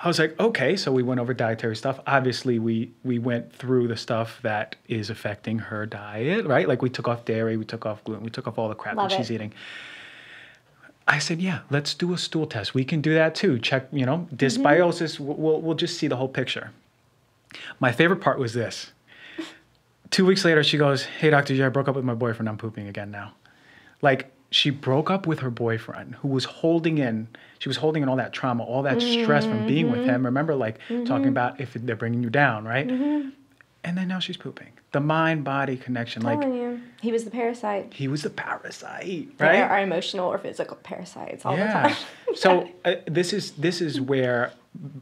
I was like, okay, so we went over dietary stuff. Obviously, we went through the stuff that is affecting her diet, right? Like we took off dairy, we took off gluten, we took off all the crap that she's eating. I said, yeah, let's do a stool test. We can do that too. Check, dysbiosis. Mm-hmm. We'll just see the whole picture. My favorite part was this. 2 weeks later, she goes, hey, Dr. G, I broke up with my boyfriend. I'm pooping again now. Like she broke up with her boyfriend who was holding in all that trauma, all that stress from being with him. Remember talking about if they're bringing you down, right? Mm-hmm. And then now she's pooping. The mind-body connection. He was the parasite. Right? There are emotional or physical parasites all the time. So this is where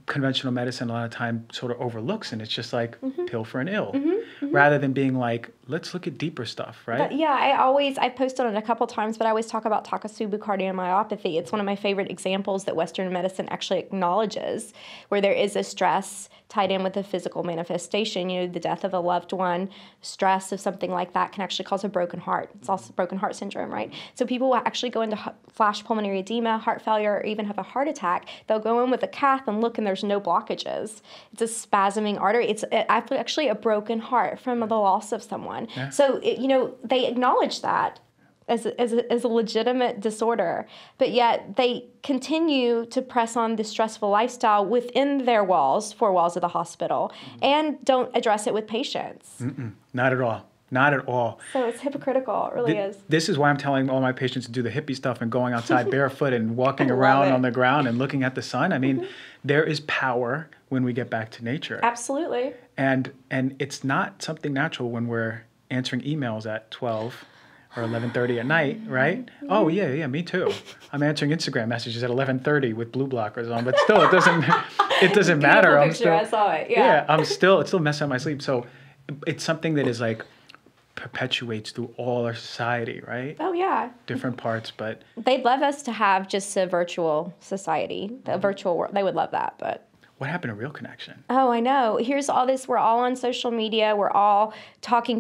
conventional medicine a lot of time sort of overlooks, and it's just like pill for an ill, rather than being like, let's look at deeper stuff, right? But yeah, I posted on it a couple times, but I always talk about Takotsubo cardiomyopathy. It's one of my favorite examples that Western medicine actually acknowledges, where there is a stress tied in with a physical manifestation. The death of a loved one, stress of something like that can actually cause a broken heart. It's also broken heart syndrome, right? So people will actually go into flash pulmonary edema, heart failure, or even have a heart attack. They'll go in with a cath and look, and there's no blockages. It's a spasming artery. It's actually a broken heart from the loss of someone. Yeah. So, they acknowledge that as a legitimate disorder, but yet they continue to press on the stressful lifestyle within their four walls of the hospital, and don't address it with patients. Mm-mm, not at all. Not at all. So it's hypocritical. It really is. This is why I'm telling all my patients to do the hippie stuff and going outside barefoot and walking around on the ground and looking at the sun. I mean, there is power when we get back to nature. Absolutely. And it's not something natural when we're answering emails at 12 or 11:30 at night, right? Oh, yeah, me too. I'm answering Instagram messages at 11:30 with blue blockers on, but still it doesn't... It doesn't matter. I'm still, I saw it. Yeah. It still messes up my sleep. So it's something that is like perpetuates through all our society, right? Oh yeah. Different parts, but they'd love us to have just a virtual society, a virtual world. They would love that, but what happened to real connection? Oh, I know. Here's all this. We're all on social media. We're all talking,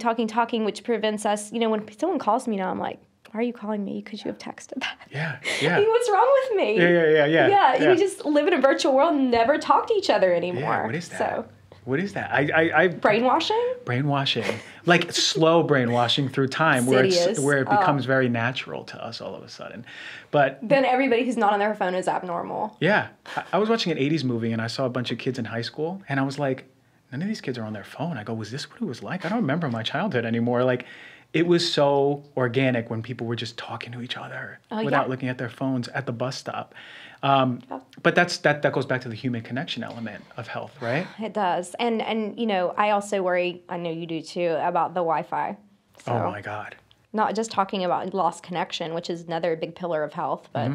which prevents us. You know, when someone calls me now, I'm like, why are you calling me? Could you have texted that? Yeah, yeah. What's wrong with me? Yeah. We just live in a virtual world and never talk to each other anymore. Yeah, what is that? So. What is that? I brainwashing? Brainwashing. Like slow brainwashing through time where it becomes very natural to us all of a sudden. But then everybody who's not on their phone is abnormal. Yeah. I was watching an 80s movie and I saw a bunch of kids in high school and I was like, none of these kids are on their phone. I go, was this what it was like? I don't remember my childhood anymore. Like it was so organic when people were just talking to each other without looking at their phones at the bus stop. But that goes back to the human connection element of health, right? It does. And you know, I also worry, I know you do too, about the Wi-Fi. So, oh my God. Not just talking about lost connection, which is another big pillar of health, but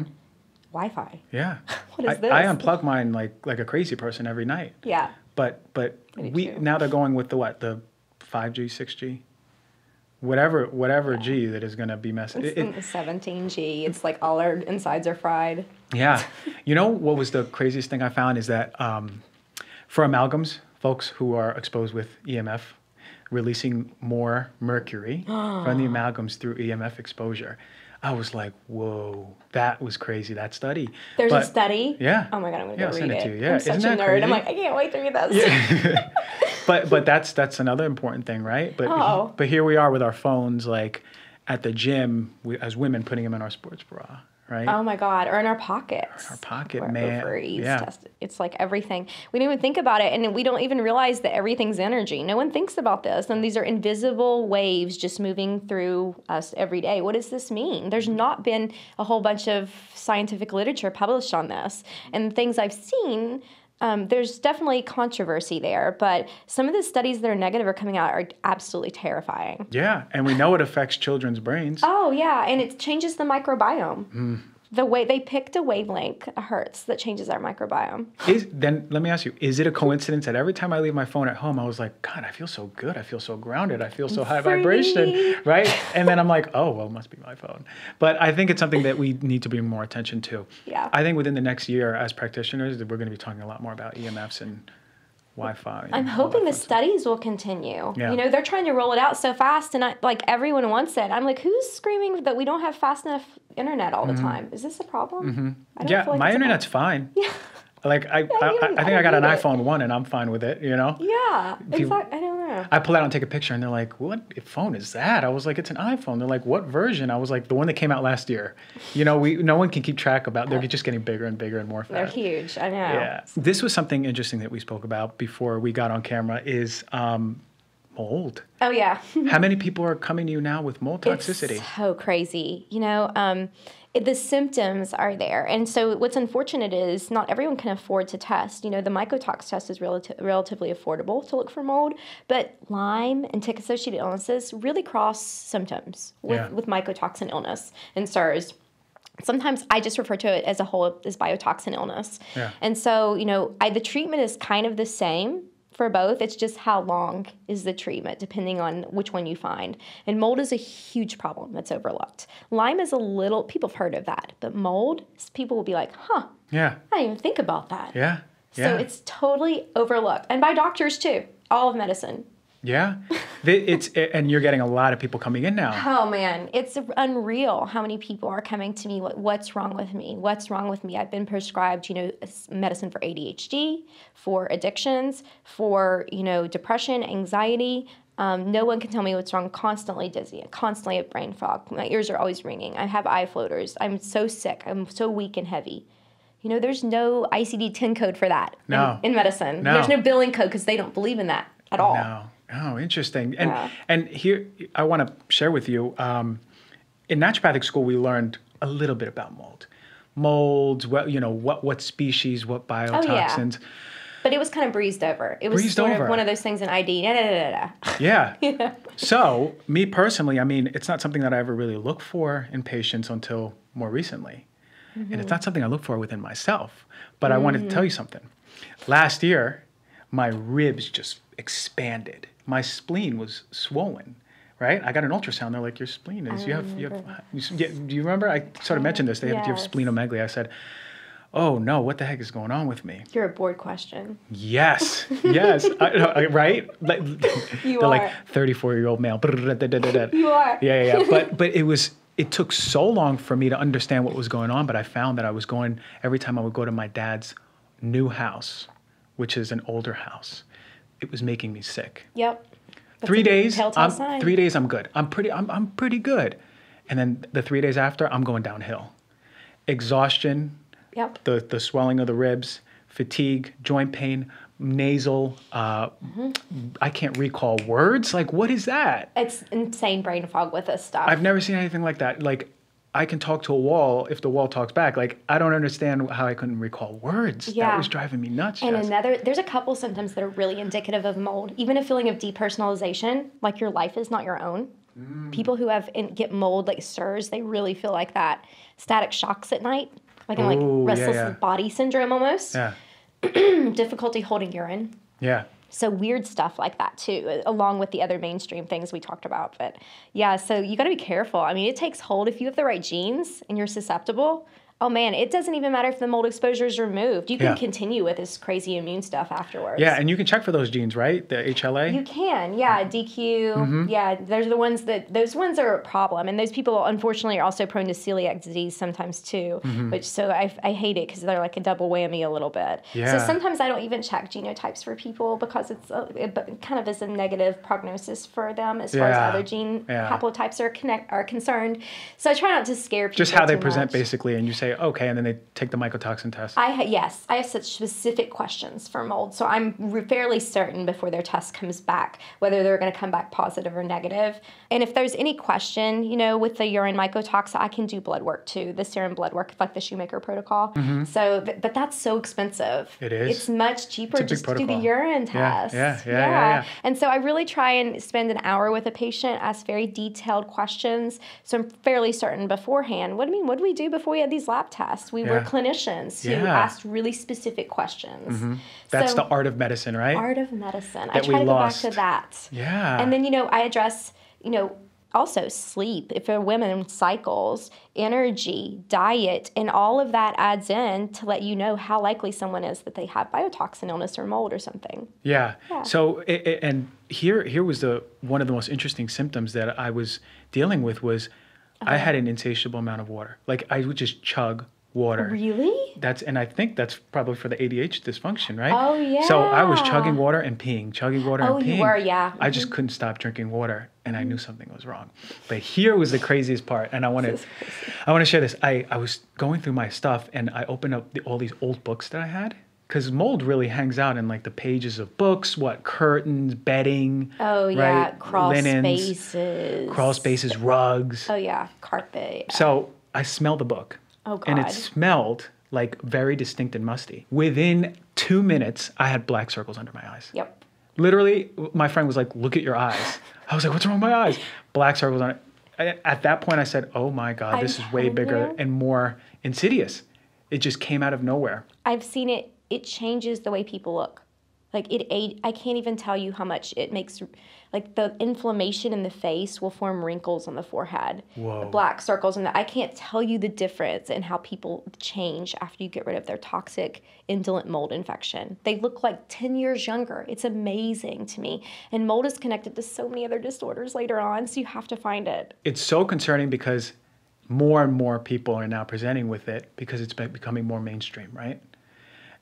Wi-Fi. Yeah. What is this? I unplug mine like a crazy person every night. Yeah. But now they're going with the what? The 5G, 6G? Whatever G that is going to be messy. It's 17G. It's like all our insides are fried. Yeah. You know what was the craziest thing I found is that for amalgams, folks who are exposed with EMF, releasing more mercury from the amalgams through EMF exposure. I was like, whoa, that was crazy, that study. There's a study? Yeah. Oh my God, I'm going to go read it. To you. Yeah. I'm such a nerd. Crazy? I'm like, I can't wait to read this. Yeah. but that's another important thing, right? But here we are with our phones, like at the gym, as women putting them in our sports bra, right? Oh my God, or in our pockets. Or in our pocket, man. Ovaries, yeah. Tested. It's like everything. We don't even think about it, and we don't even realize that everything's energy. No one thinks about this, and these are invisible waves just moving through us every day. What does this mean? There's not been a whole bunch of scientific literature published on this, and things I've seen. There's definitely controversy there, but some of the studies that are negative are coming out are absolutely terrifying. Yeah, and we know it affects children's brains. Oh, yeah, and it changes the microbiome. Mm. The way they picked a wavelength, a hertz, that changes our microbiome. Then let me ask you, is it a coincidence that every time I leave my phone at home, I was like, God, I feel so good. I feel so grounded. I feel so high vibration, right? And then I'm like, oh, well, it must be my phone. But I think it's something that we need to bring more attention to. Yeah. I think within the next year as practitioners, we're going to be talking a lot more about EMFs and Wi-Fi. I'm hoping the studies will continue. Yeah. You know, they're trying to roll it out so fast, and everyone wants it. I'm like, who's screaming that we don't have fast enough internet all the time? Is this a problem? Mm-hmm. My internet's fine. Yeah. Like I think I got an iPhone 1 and I'm fine with it, you know? Yeah. Exactly. I don't know. I pull out and take a picture and they're like, what phone is that? I was like, it's an iPhone. They're like, what version? I was like, the one that came out last year. You know, no one can keep track about, they're just getting bigger and bigger and more fast. They're huge, I know. Yeah. This was something interesting that we spoke about before we got on camera is mold. Oh yeah. How many people are coming to you now with mold toxicity? It's so crazy. You know, the symptoms are there. And so what's unfortunate is not everyone can afford to test. You know, the mycotox test is relatively affordable to look for mold, but Lyme and tick-associated illnesses really cross symptoms with mycotoxin illness and SARS. Sometimes I just refer to it as a whole as biotoxin illness. Yeah. And so, you know, the treatment is kind of the same for both. It's just how long is the treatment, depending on which one you find. And mold is a huge problem that's overlooked. Lyme is people have heard of that, but mold, people will be like, huh, yeah, I didn't even think about that. Yeah, yeah. So it's totally overlooked. And by doctors too, all of medicine. Yeah, and you're getting a lot of people coming in now. Oh man, it's unreal how many people are coming to me. What's wrong with me? What's wrong with me? I've been prescribed, you know, medicine for ADHD, for addictions, for, you know, depression, anxiety. No one can tell me what's wrong. Constantly dizzy, constantly have brain fog. My ears are always ringing. I have eye floaters. I'm so sick. I'm so weak and heavy. You know, there's no ICD-10 code for that in medicine. No. There's no billing code because they don't believe in that at all. No. Oh, interesting. And and here I want to share with you, in naturopathic school, we learned a little bit about mold. Molds, what species, what biotoxins. Oh, yeah. But it was kind of breezed over. It was sort of one of those things in ID. Yeah. Yeah. So me personally, I mean, it's not something that I ever really look for in patients until more recently. Mm-hmm. And it's not something I look for within myself. But I wanted to tell you something. Last year, my ribs just expanded. My spleen was swollen, right? I got an ultrasound. They're like, your spleen is, do you remember? I sort of mentioned this. They have, do you have splenomegaly? I said, oh no, what the heck is going on with me? You're a bored question. Yes, yes, right? Like, you are. Like 34-year-old male. You are. Yeah, yeah, yeah. But it was, it took so long for me to understand what was going on, but I found that I was going, every time I would go to my dad's new house, which is an older house, it was making me sick. Yep. That's 3 days. Three days I'm good. I'm pretty good. And then the 3 days after, I'm going downhill. Exhaustion. Yep. The swelling of the ribs, fatigue, joint pain, nasal. I can't recall words. Like, what is that? It's insane brain fog with this stuff. I've never seen anything like that. Like, I can talk to a wall if the wall talks back. Like, I don't understand how I couldn't recall words. Yeah. That was driving me nuts. And Jess, there's a couple symptoms that are really indicative of mold. Even a feeling of depersonalization, like your life is not your own. Mm. People who get mold, like SIRS, they really feel like that. Static shocks at night. Like, ooh, restless body syndrome almost. Yeah. Difficulty holding urine. Yeah. So weird stuff like that too, along with the other mainstream things we talked about. But yeah, so you got to be careful. I mean, it takes hold. If you have the right genes and you're susceptible, oh man, it doesn't even matter if the mold exposure is removed. You can continue with this crazy immune stuff afterwards. Yeah, and you can check for those genes, right? The HLA? You can, yeah, DQ. Mm-hmm. Yeah, those are the ones that, those ones are a problem. And those people, unfortunately, are also prone to celiac disease sometimes too, mm-hmm. which, so I hate it because they're like a double whammy a little bit. Yeah. So sometimes I don't even check genotypes for people because it's it kind of is a negative prognosis for them as far as other gene haplotypes are concerned. So I try not to scare people. Just how they present basically, and you say, okay, and then they take the mycotoxin test. Yes, I have such specific questions for mold, so I'm fairly certain before their test comes back whether they're going to come back positive or negative. And if there's any question, you know, with the urine mycotoxin, I can do blood work too, the serum blood work, like the Shoemaker protocol. Mm-hmm. So, but that's so expensive. It is. It's much cheaper just to do the urine test. Yeah. And so I really try and spend an hour with a patient, ask very detailed questions, so I'm fairly certain beforehand. What do we do before we had these lab tests? We were clinicians who asked really specific questions. Mm-hmm. That's the art of medicine, right? Art of medicine. I try to go back to that. Yeah. And then, you know, I address, you know, also sleep, if they're women, cycles, energy, diet, and all of that adds in to let you know how likely someone is that they have biotoxin illness or mold or something. Yeah. So, and here was one of the most interesting symptoms that I was dealing with was, I had an insatiable amount of water. Like, I would just chug water. Really? And I think that's probably for the ADH dysfunction, right? Oh, yeah. So I was chugging water and peeing, chugging water and peeing. Oh, you were, yeah. I just couldn't stop drinking water, and I knew something was wrong. But here was the craziest part, and I want to share this. I was going through my stuff, and I opened up all these old books that I had, because mold really hangs out in like the pages of books, curtains, bedding, crawl linens, spaces, rugs, carpet. Yeah. So I smelled the book, and it smelled like very distinct and musty. Within 2 minutes, I had black circles under my eyes. Yep. Literally, my friend was like, "Look at your eyes." I was like, "What's wrong with my eyes?" Black circles on it. At that point, I said, "Oh my God, this is way bigger and more insidious." It just came out of nowhere. I've seen it. It changes the way people look. Like, I can't even tell you how much it makes. Like, the inflammation in the face will form wrinkles on the forehead, the black circles, and I can't tell you the difference in how people change after you get rid of their toxic, indolent mold infection. They look like 10 years younger. It's amazing to me. And mold is connected to so many other disorders later on, so you have to find it. It's so concerning because more and more people are now presenting with it because it's becoming more mainstream, right?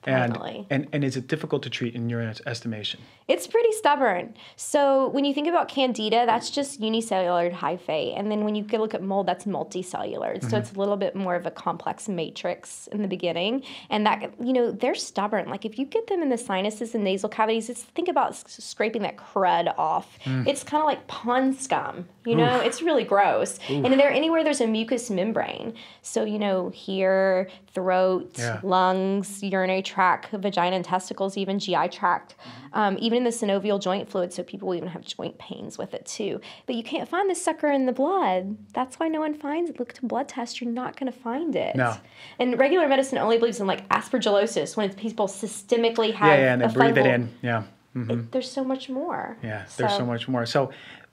And is it difficult to treat in your estimation? It's pretty stubborn. So when you think about candida, that's just unicellular hyphae. And then when you look at mold, that's multicellular. Mm-hmm. So it's a little bit more of a complex matrix in the beginning. And that, you know, they're stubborn. Like, if you get them in the sinuses and nasal cavities, think about scraping that crud off. Mm. It's kind of like pond scum. You know, it's really gross. Oof. And there, anywhere there's a mucous membrane. So, you know, here, throat, lungs, urinary tract, vagina and testicles, even GI tract, even in the synovial joint fluid. So people even have joint pains with it too. But you can't find this sucker in the blood. That's why no one finds it. Look at a blood test. You're not going to find it. No. And regular medicine only believes in like aspergillosis when it's people systemically have and they breathe it in. There's so much more. There's so much more. So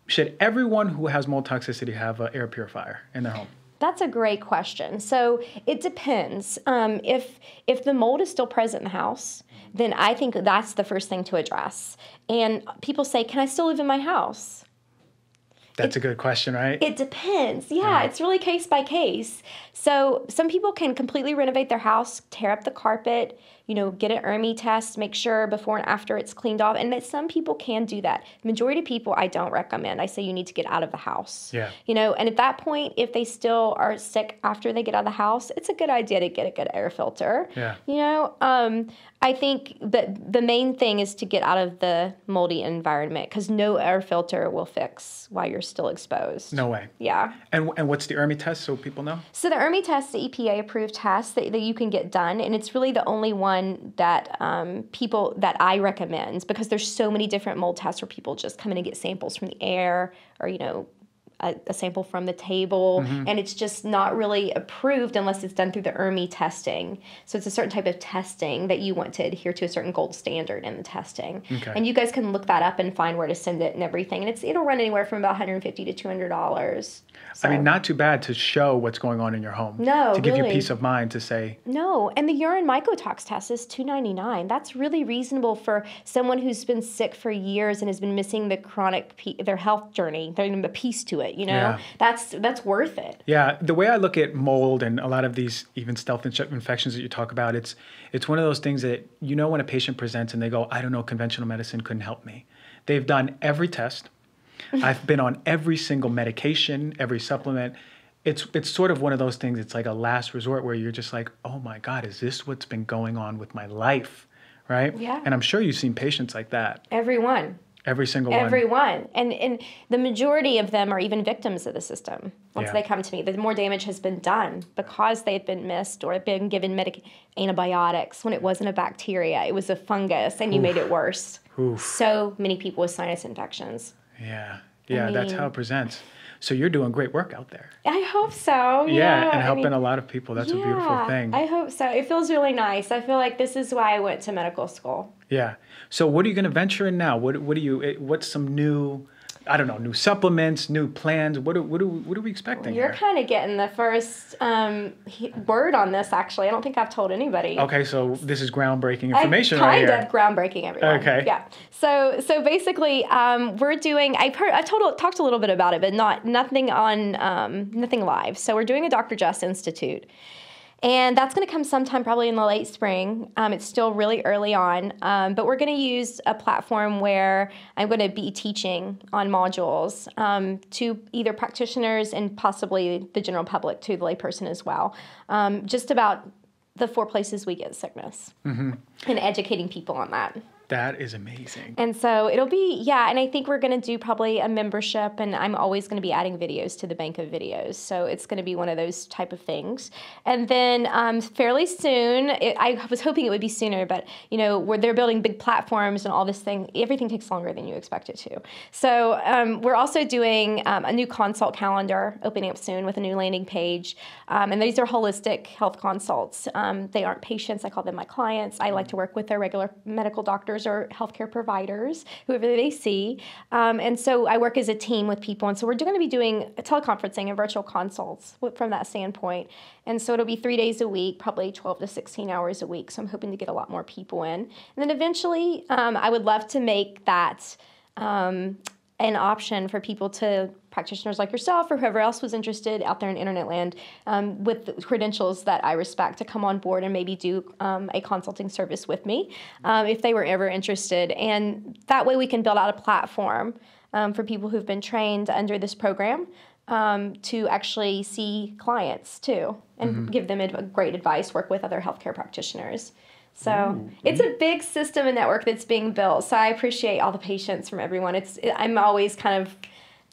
should everyone who has mold toxicity have an air purifier in their home? That's a great question. So it depends. If the mold is still present in the house, then I think that's the first thing to address. And people say, can I still live in my house? That's a good question, right? It depends. Yeah, it's really case by case. So some people can completely renovate their house, tear up the carpet, you know, get an ERMI test, make sure before and after it's cleaned off. And that some people can do that. The majority of people, I don't recommend. I say you need to get out of the house. Yeah. You know, and at that point, if they still are sick after they get out of the house, it's a good idea to get a good air filter. Yeah. You know, I think that the main thing is to get out of the moldy environment because no air filter will fix while you're still exposed. No way. Yeah. And what's the ERMI test so people know? So the ERMI test, the EPA-approved test that you can get done, and it's really the only one that people that I recommend because there's so many different mold tests where people just come in and get samples from the air or, you know, a sample from the table, and it's just not really approved unless it's done through the ERMI testing. So it's a certain type of testing that you want to adhere to a certain gold standard in the testing. Okay. And you guys can look that up and find where to send it and everything. And it'll run anywhere from about $150 to $200. So, I mean, not too bad to show what's going on in your home. No, to give you peace of mind to say. No, and the urine mycotox test is $299. That's really reasonable for someone who's been sick for years and has been missing the chronic their health journey. They're in the piece to it. You know, that's worth it. Yeah. The way I look at mold and a lot of these even stealth infections that you talk about, it's one of those things that, you know, when a patient presents and they go, I don't know, conventional medicine couldn't help me. They've done every test. I've been on every single medication, every supplement. It's sort of one of those things. It's like a last resort where you're just like, oh my God, is this what's been going on with my life? Right. Yeah. And I'm sure you've seen patients like that. Everyone. Every single one. Everyone. And the majority of them are even victims of the system. Once they come to me, the more damage has been done because they've been missed or been given antibiotics when it wasn't a bacteria. It was a fungus and you made it worse. So many people with sinus infections. Yeah. Yeah, I mean, that's how it presents. So you're doing great work out there. I hope so. Yeah, and helping a lot of people. That's a beautiful thing. I hope so. It feels really nice. I feel like this is why I went to medical school. Yeah. So what are you going to venture in now? What's some new, I don't know, new supplements, new plans? What are we expecting? You're kind of getting the first word on this, actually. I don't think I've told anybody. Okay, so this is groundbreaking information right here. Kind of groundbreaking, everyone. Okay. Yeah. So basically, we're doing. I talked a little bit about it, but nothing live. So we're doing a Dr. Jess Institute. And that's going to come sometime probably in the late spring. It's still really early on, but we're going to use a platform where I'm going to be teaching on modules to either practitioners and possibly the general public, to the layperson as well, just about the four places we get sickness and educating people on that. That is amazing. And so it'll be, and I think we're going to do probably a membership, and I'm always going to be adding videos to the bank of videos. So it's going to be one of those type of things. And then fairly soon, I was hoping it would be sooner, but, you know, they're building big platforms and all this thing. Everything takes longer than you expect it to. So we're also doing a new consult calendar opening up soon with a new landing page. And these are holistic health consults. They aren't patients. I call them my clients. I like to work with their regular medical doctors or healthcare providers, whoever they see. And so I work as a team with people. And so we're going to be doing teleconferencing and virtual consults from that standpoint. And so it'll be 3 days a week, probably 12 to 16 hours a week. So I'm hoping to get a lot more people in. And then eventually, I would love to make that an option for people to, practitioners like yourself or whoever else was interested out there in internet land with the credentials that I respect, to come on board and maybe do a consulting service with me if they were ever interested. And that way we can build out a platform for people who've been trained under this program to actually see clients too and give them great advice, work with other healthcare practitioners. So it's a big system and network that's being built. So I appreciate all the patience from everyone. I'm always kind of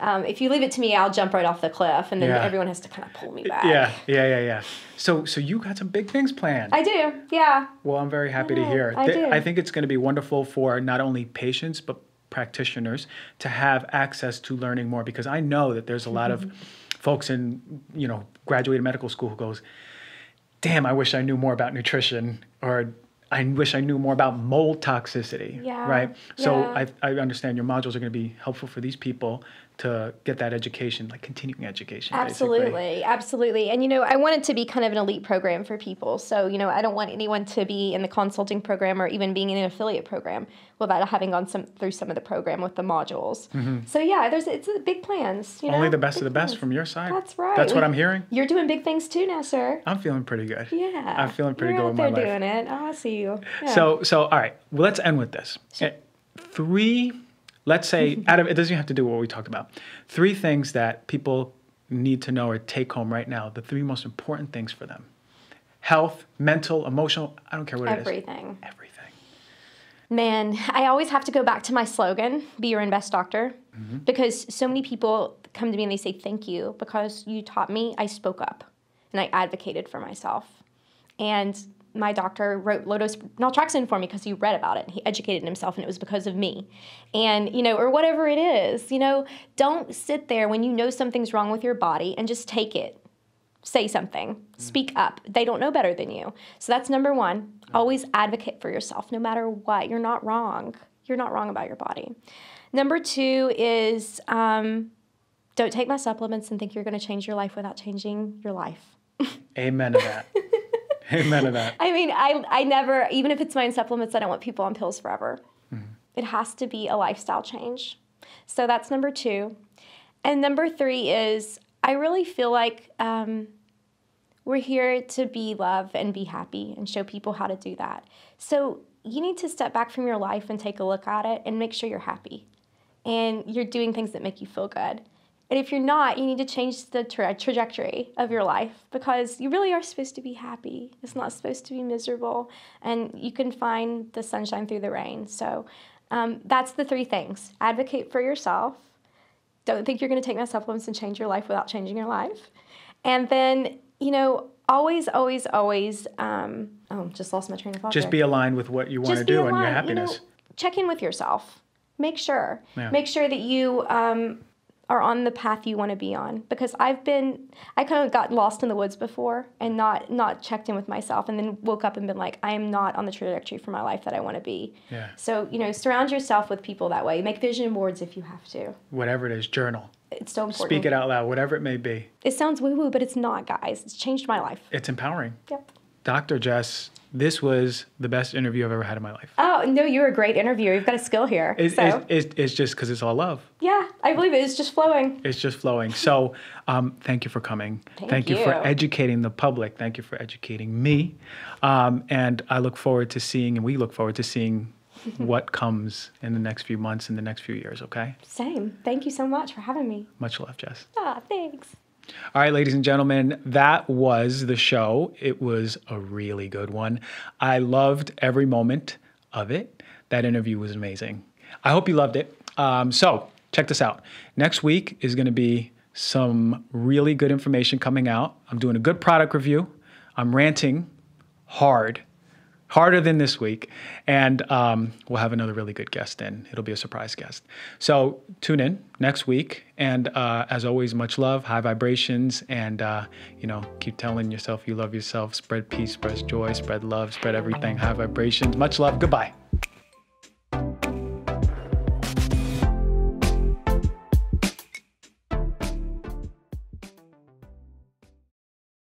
If you leave it to me, I'll jump right off the cliff, and then everyone has to kind of pull me back. Yeah. So you got some big things planned. I do, yeah. Well, I'm very happy to hear. I think it's going to be wonderful for not only patients but practitioners to have access to learning more, because I know that there's a lot of folks in graduated medical school who goes, damn, I wish I knew more about nutrition, or I wish I knew more about mold toxicity, right? So I understand your modules are going to be helpful for these people to get that education, like continuing education. Absolutely. And, I want it to be kind of an elite program for people. So, I don't want anyone to be in the consulting program or even being in an affiliate program without having gone through some of the program with the modules. So, it's big plans. Only the best of the best from your side. That's right. That's what I'm hearing. You're doing big things too now, sir. I'm feeling pretty good. Yeah. I'm feeling pretty good with my life. You're out there doing it. Oh, I see you. Yeah. So, all right. Well, let's end with this. Sure. Let's say, it doesn't have to do with what we talked about. 3 things that people need to know or take home right now, the 3 most important things for them. Health, mental, emotional, I don't care what it is. Everything. Man, I always have to go back to my slogan, be your own best doctor, because so many people come to me and they say, thank you, because you taught me, I spoke up, and I advocated for myself. And my doctor wrote low-dose naltrexone for me because he read about it. He educated himself, and it was because of me. And, or whatever it is, don't sit there when you know something's wrong with your body and just take it. Say something. Speak up. They don't know better than you. So that's number 1. Always advocate for yourself no matter what. You're not wrong. You're not wrong about your body. Number 2 is don't take my supplements and think you're going to change your life without changing your life. Amen to that. Amen to that. I mean, I never, even if it's my own supplements, I don't want people on pills forever. It has to be a lifestyle change. So that's number 2. And number 3 is I really feel like we're here to be loved and be happy and show people how to do that. So you need to step back from your life and take a look at it and make sure you're happy and you're doing things that make you feel good. And if you're not, you need to change the trajectory of your life, because you really are supposed to be happy. It's not supposed to be miserable, and you can find the sunshine through the rain. So that's the 3 things. Advocate for yourself. Don't think you're going to take my supplements and change your life without changing your life. And then, always, just lost my train of thought. Just be aligned with what you want to do and your happiness. Check in with yourself. Make sure. Yeah. Make sure that you... are on the path you want to be on, because I kind of got lost in the woods before and not checked in with myself, and then woke up and been like, I am not on the trajectory for my life that I want to be. Yeah. So, surround yourself with people that way. Make vision boards if you have to. Whatever it is, journal. It's so important. Speak it out loud, whatever it may be. It sounds woo-woo, but it's not, guys. It's changed my life. It's empowering. Yep. Dr. Jess, this was the best interview I've ever had in my life. Oh, no, you're a great interviewer. You've got a skill here. It's just because it's all love. Yeah, I believe it. It's just flowing. It's just flowing. So thank you for coming. Thank you for educating the public. Thank you for educating me. And I look forward to seeing, and we look forward to seeing what comes in the next few months, in the next few years, okay? Same. Thank you so much for having me. Much love, Jess. Ah, thanks. All right, ladies and gentlemen, that was the show. It was a really good one. I loved every moment of it. That interview was amazing. I hope you loved it. So check this out. Next week is going to be some really good information coming out. I'm doing a good product review. I'm ranting harder than this week. And we'll have another really good guest in. It'll be a surprise guest. So tune in next week. And as always, much love, high vibrations, and, keep telling yourself you love yourself. Spread peace, spread joy, spread love, spread everything, high vibrations. Much love. Goodbye.